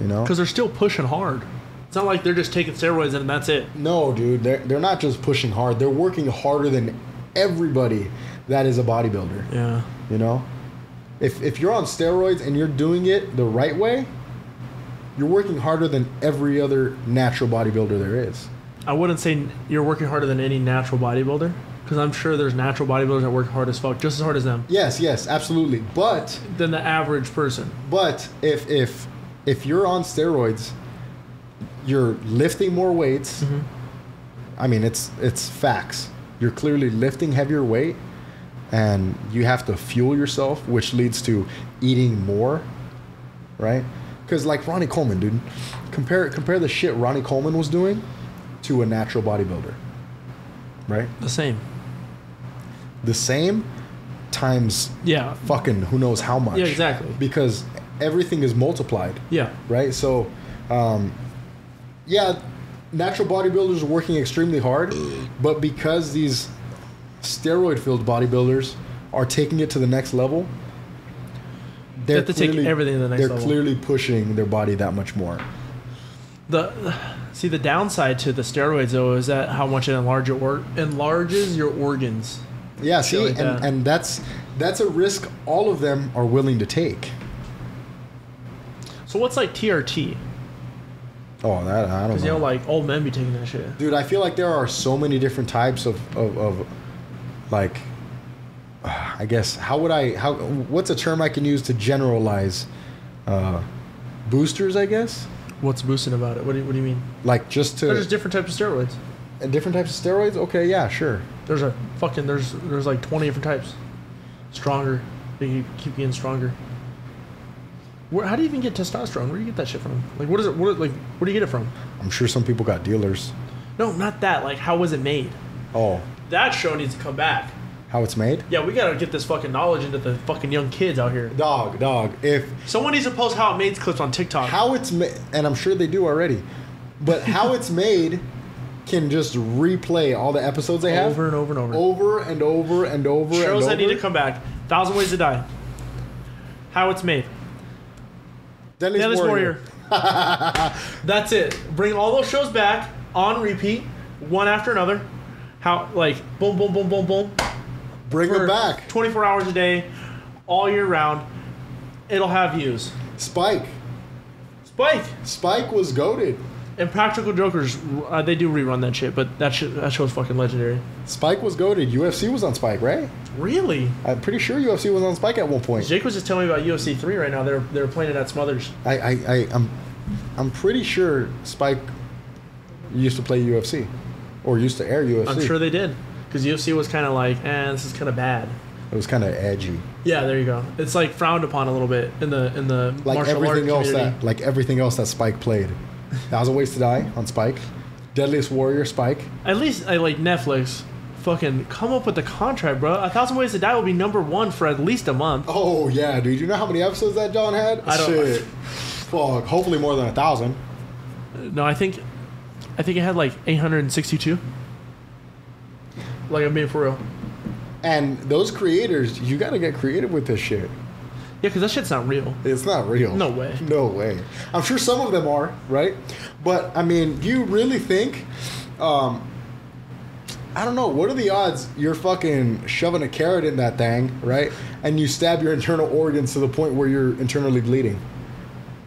You know, because they're still pushing hard. It's not like they're just taking steroids and that's it. No, dude, they're they're not just pushing hard. They're working harder than everybody that is a bodybuilder. Yeah, you know. If if you're on steroids and you're doing it the right way, you're working harder than every other natural bodybuilder there is. I wouldn't say you're working harder than any natural bodybuilder, because I'm sure there's natural bodybuilders that work hard as fuck, just as hard as them. Yes, yes, absolutely. But than the average person. But if if if you're on steroids, you're lifting more weights. Mm-hmm. I mean, it's it's facts. You're clearly lifting heavier weight. And you have to fuel yourself, which leads to eating more, right? Because like Ronnie Coleman, dude, compare compare the shit Ronnie Coleman was doing to a natural bodybuilder, right? The same. The same times yeah. fucking who knows how much. Yeah, exactly. Because everything is multiplied. Yeah. Right? So, um, yeah, natural bodybuilders are working extremely hard, but because these steroid-filled bodybuilders are taking it to the next level. They're they have to clearly, take everything to the next they're level. They're clearly pushing their body that much more. The see the downside to the steroids though is that how much it enlarge your or, enlarges your organs. Yeah, see, like and, that. and that's that's a risk all of them are willing to take. So what's like T R T? Oh, that I don't know. Because you know, like old men be taking that shit. Dude, I feel like there are so many different types of of. of Like, I guess how would I? How what's a term I can use to generalize? Uh, boosters, I guess. What's boosting about it? What do you, what do you mean? Like just to. There's different types of steroids. And different types of steroids? Okay, yeah, sure. There's a fucking there's there's like twenty different types. Stronger, they keep getting stronger. Where? How do you even get testosterone? Where do you get that shit from? Like, what is it? What like? Where do you get it from? I'm sure some people got dealers. No, not that. Like, how was it made? Oh. That show needs to come back. How it's made? Yeah, we gotta get this fucking knowledge into the fucking young kids out here. Dog, dog. If someone needs to post how it made clips on TikTok. How it's made, and I'm sure they do already, but how it's made can just replay all the episodes they have over and over and over, over and over and over. Shows and over. that need to come back. Thousand Ways to Die. How it's made. Deadliest, Deadliest Warrior. Warrior. That's it. Bring all those shows back on repeat, one after another. How like boom boom boom boom boom, bring it back. Twenty-four hours a day, all year round. It'll have views. Spike, Spike, Spike was goated. And Practical Jokers, uh, they do rerun that shit, but that shit, that show's fucking legendary. Spike was goated. U F C was on Spike, right? Really? I'm pretty sure U F C was on Spike at one point. Jake was just telling me about U F C three right now. They're they're playing it at Smothers. I I I I'm, I'm pretty sure Spike used to play U F C. Or used to air U F C. I'm sure they did. Because U F C was kind of like, eh, this is kind of bad. It was kind of edgy. Yeah, there you go. It's like frowned upon a little bit in the in the like martial art community. That, like everything else that Spike played. Thousand Ways to Die on Spike. Deadliest Warrior, Spike. At least, I like Netflix, fucking come up with the contract, bro. A Thousand Ways to Die will be number one for at least a month. Oh, yeah, dude. You know how many episodes that John had? I don't Shit. Fuck. Hopefully more than a thousand. No, I think... I think it had like eight hundred sixty-two. Like, I mean, for real. And those creators, you gotta get creative with this shit. Yeah, because that shit's not real. It's not real. No way. No way. I'm sure some of them are, right? But, I mean, do you really think... Um, I don't know. What are the odds you're fucking shoving a carrot in that thing, right? And you stab your internal organs to the point where you're internally bleeding.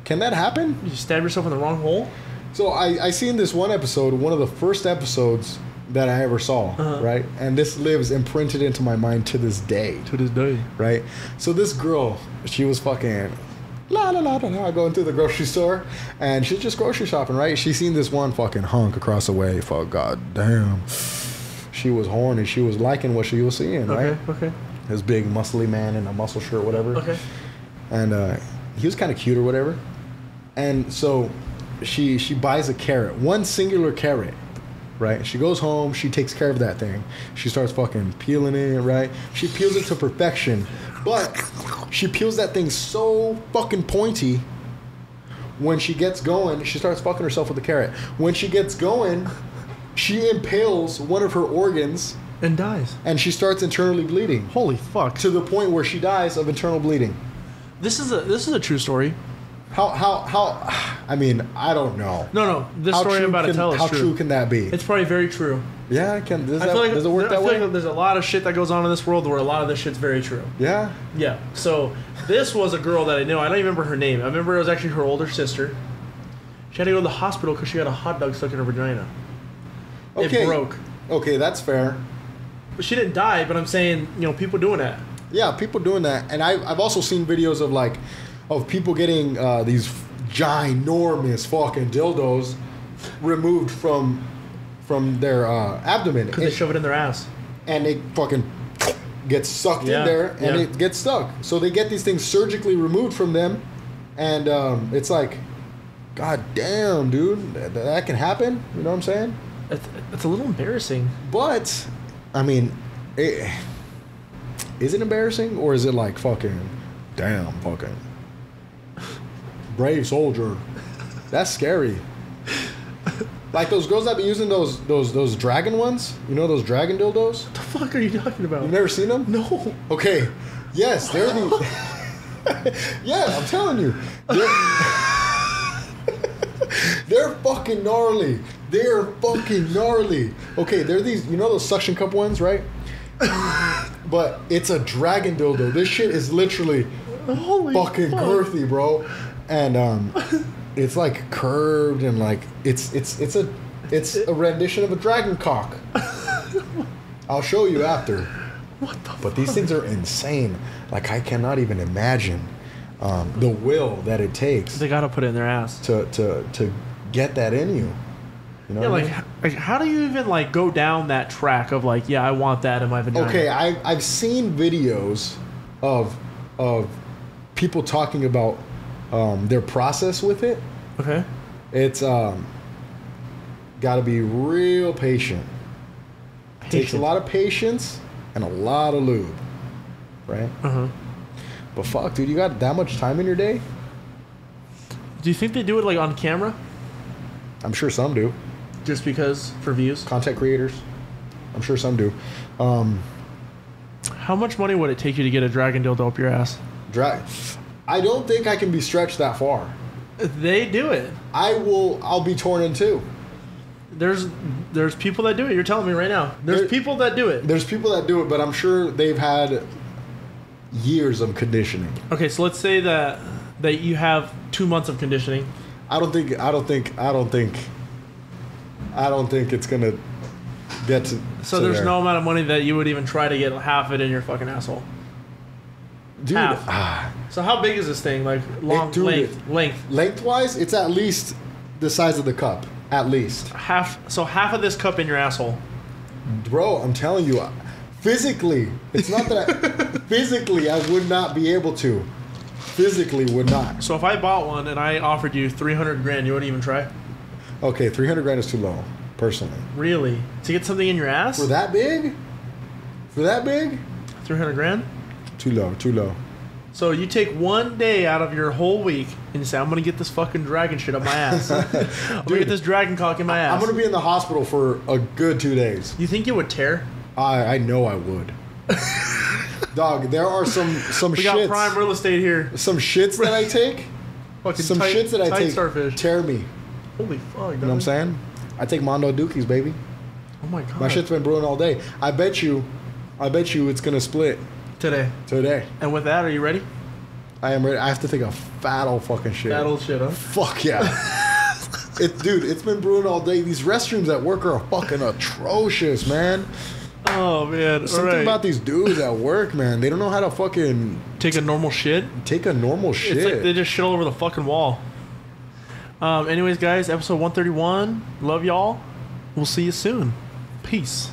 Can that happen? You stab yourself in the wrong hole? So I, I seen this one episode, one of the first episodes that I ever saw, uh-huh. right? And this lives imprinted into my mind to this day. To this day. Right? So this girl, she was fucking la la la la la going through the grocery store, and she's just grocery shopping, right? She seen this one fucking hunk across the way. Fuck, god damn. she was horny. She was liking what she was seeing, okay, right? Okay. This big muscly man in a muscle shirt, whatever. Okay. And uh, he was kind of cute or whatever. And so she she buys a carrot, one singular carrot, right? She goes home. She takes care of that thing. She starts fucking peeling it, right? She peels it to perfection. But she peels that thing so fucking pointy. When she gets going, she starts fucking herself with the carrot. When she gets going, she impales one of her organs. And dies. And she starts internally bleeding. Holy fuck. To the point where she dies of internal bleeding. This is a this is a true story. How, how, how, I mean, I don't know. No, no, this how story I'm about can, to tell is how true. How true can that be? It's probably very true. Yeah, it can, does, I that, feel like, does it work I that feel way? Like there's a lot of shit that goes on in this world where a lot of this shit's very true. Yeah? Yeah, so this was a girl that I knew. I don't even remember her name. I remember it was actually her older sister. She had to go to the hospital because she got a hot dog stuck in her vagina. Okay. It broke. Okay, that's fair. But she didn't die, but I'm saying, you know, people doing that. Yeah, people doing that. And I, I've also seen videos of, like, of people getting uh, these ginormous fucking dildos removed from from their uh, abdomen. Because they shove it in their ass. And it fucking gets sucked yeah. in there, and yeah. it gets stuck. So they get these things surgically removed from them, and um, it's like, God damn, dude, that, that can happen? You know what I'm saying? It's, it's a little embarrassing. But, I mean, it, is it embarrassing, or is it like fucking, damn, fucking... brave soldier. That's scary. Like those girls that be using those those those dragon ones, you know, those dragon dildos? What the fuck are you talking about? You've never seen them? No. Okay. Yes, they're the yeah, I'm telling you. They're, they're fucking gnarly. They're fucking gnarly. Okay, they're these, you know those suction cup ones, right? But it's a dragon dildo. This shit is literally holy fucking fuck. Girthy, bro. And um, it's like curved and like it's it's it's a it's a rendition of a dragon cock. I'll show you after. What the fuck? But these things are insane. Like I cannot even imagine um, the will that it takes. They gotta put it in their ass to to to get that in you. You know yeah, like, I mean? Like how do you even like go down that track of like yeah I want that in my vagina? Okay, I I've seen videos of of people talking about. Um, their process with it. Okay. It's um, gotta be real patient. patient. Takes a lot of patience and a lot of lube, right? Uh huh. But fuck, dude, you got that much time in your day? Do you think they do it like on camera? I'm sure some do. Just because for views. Content creators. I'm sure some do. Um, How much money would it take you to get a dragon dildo up your ass? Dra- I don't think I can be stretched that far. They do it. I will. I'll be torn in two. There's, there's people that do it. You're telling me right now. There's there, people that do it. There's people that do it, but I'm sure they've had years of conditioning. Okay, so let's say that that you have two months of conditioning. I don't think. I don't think. I don't think. I don't think it's gonna get to. So to there's there. No amount of money that you would even try to get half it in your fucking asshole. Dude, ah. So how big is this thing? Like long dude, length, length, lengthwise, it's at least the size of the cup, at least half. So half of this cup in your asshole, bro. I'm telling you, physically, it's not that. I, physically, I would not be able to. Physically, would not. So if I bought one and I offered you three hundred grand, you wouldn't even try. Okay, three hundred grand is too low, personally. Really? To get something in your ass? For that big? For that big? Three hundred grand. Too low, too low. So you take one day out of your whole week and you say, I'm going to get this fucking dragon shit up my ass. I'm going to get this dragon cock in my ass. I'm going to be in the hospital for a good two days. You think you would tear? I, I know I would. Dog, there are some, some we shits. We got prime real estate here. Some shits that I take. Fucking some tight, shits that I take starfish. Tear me. Holy fuck, dog. You know what I'm saying? I take Mondo Dookies, baby. Oh my God. My shit's been brewing all day. I bet you, I bet you it's going to split. Today. Today. And with that, are you ready? I am ready. I have to think of fat old fucking shit. Fat old shit, huh? Fuck yeah. it, dude, it's been brewing all day. These restrooms at work are fucking atrocious, man. Oh, man. Something all right. about these dudes at work, man. They don't know how to fucking... Take a normal shit? Take a normal shit. It's like they just shit all over the fucking wall. Um, anyways, guys, episode one thirty-one. Love y'all. We'll see you soon. Peace.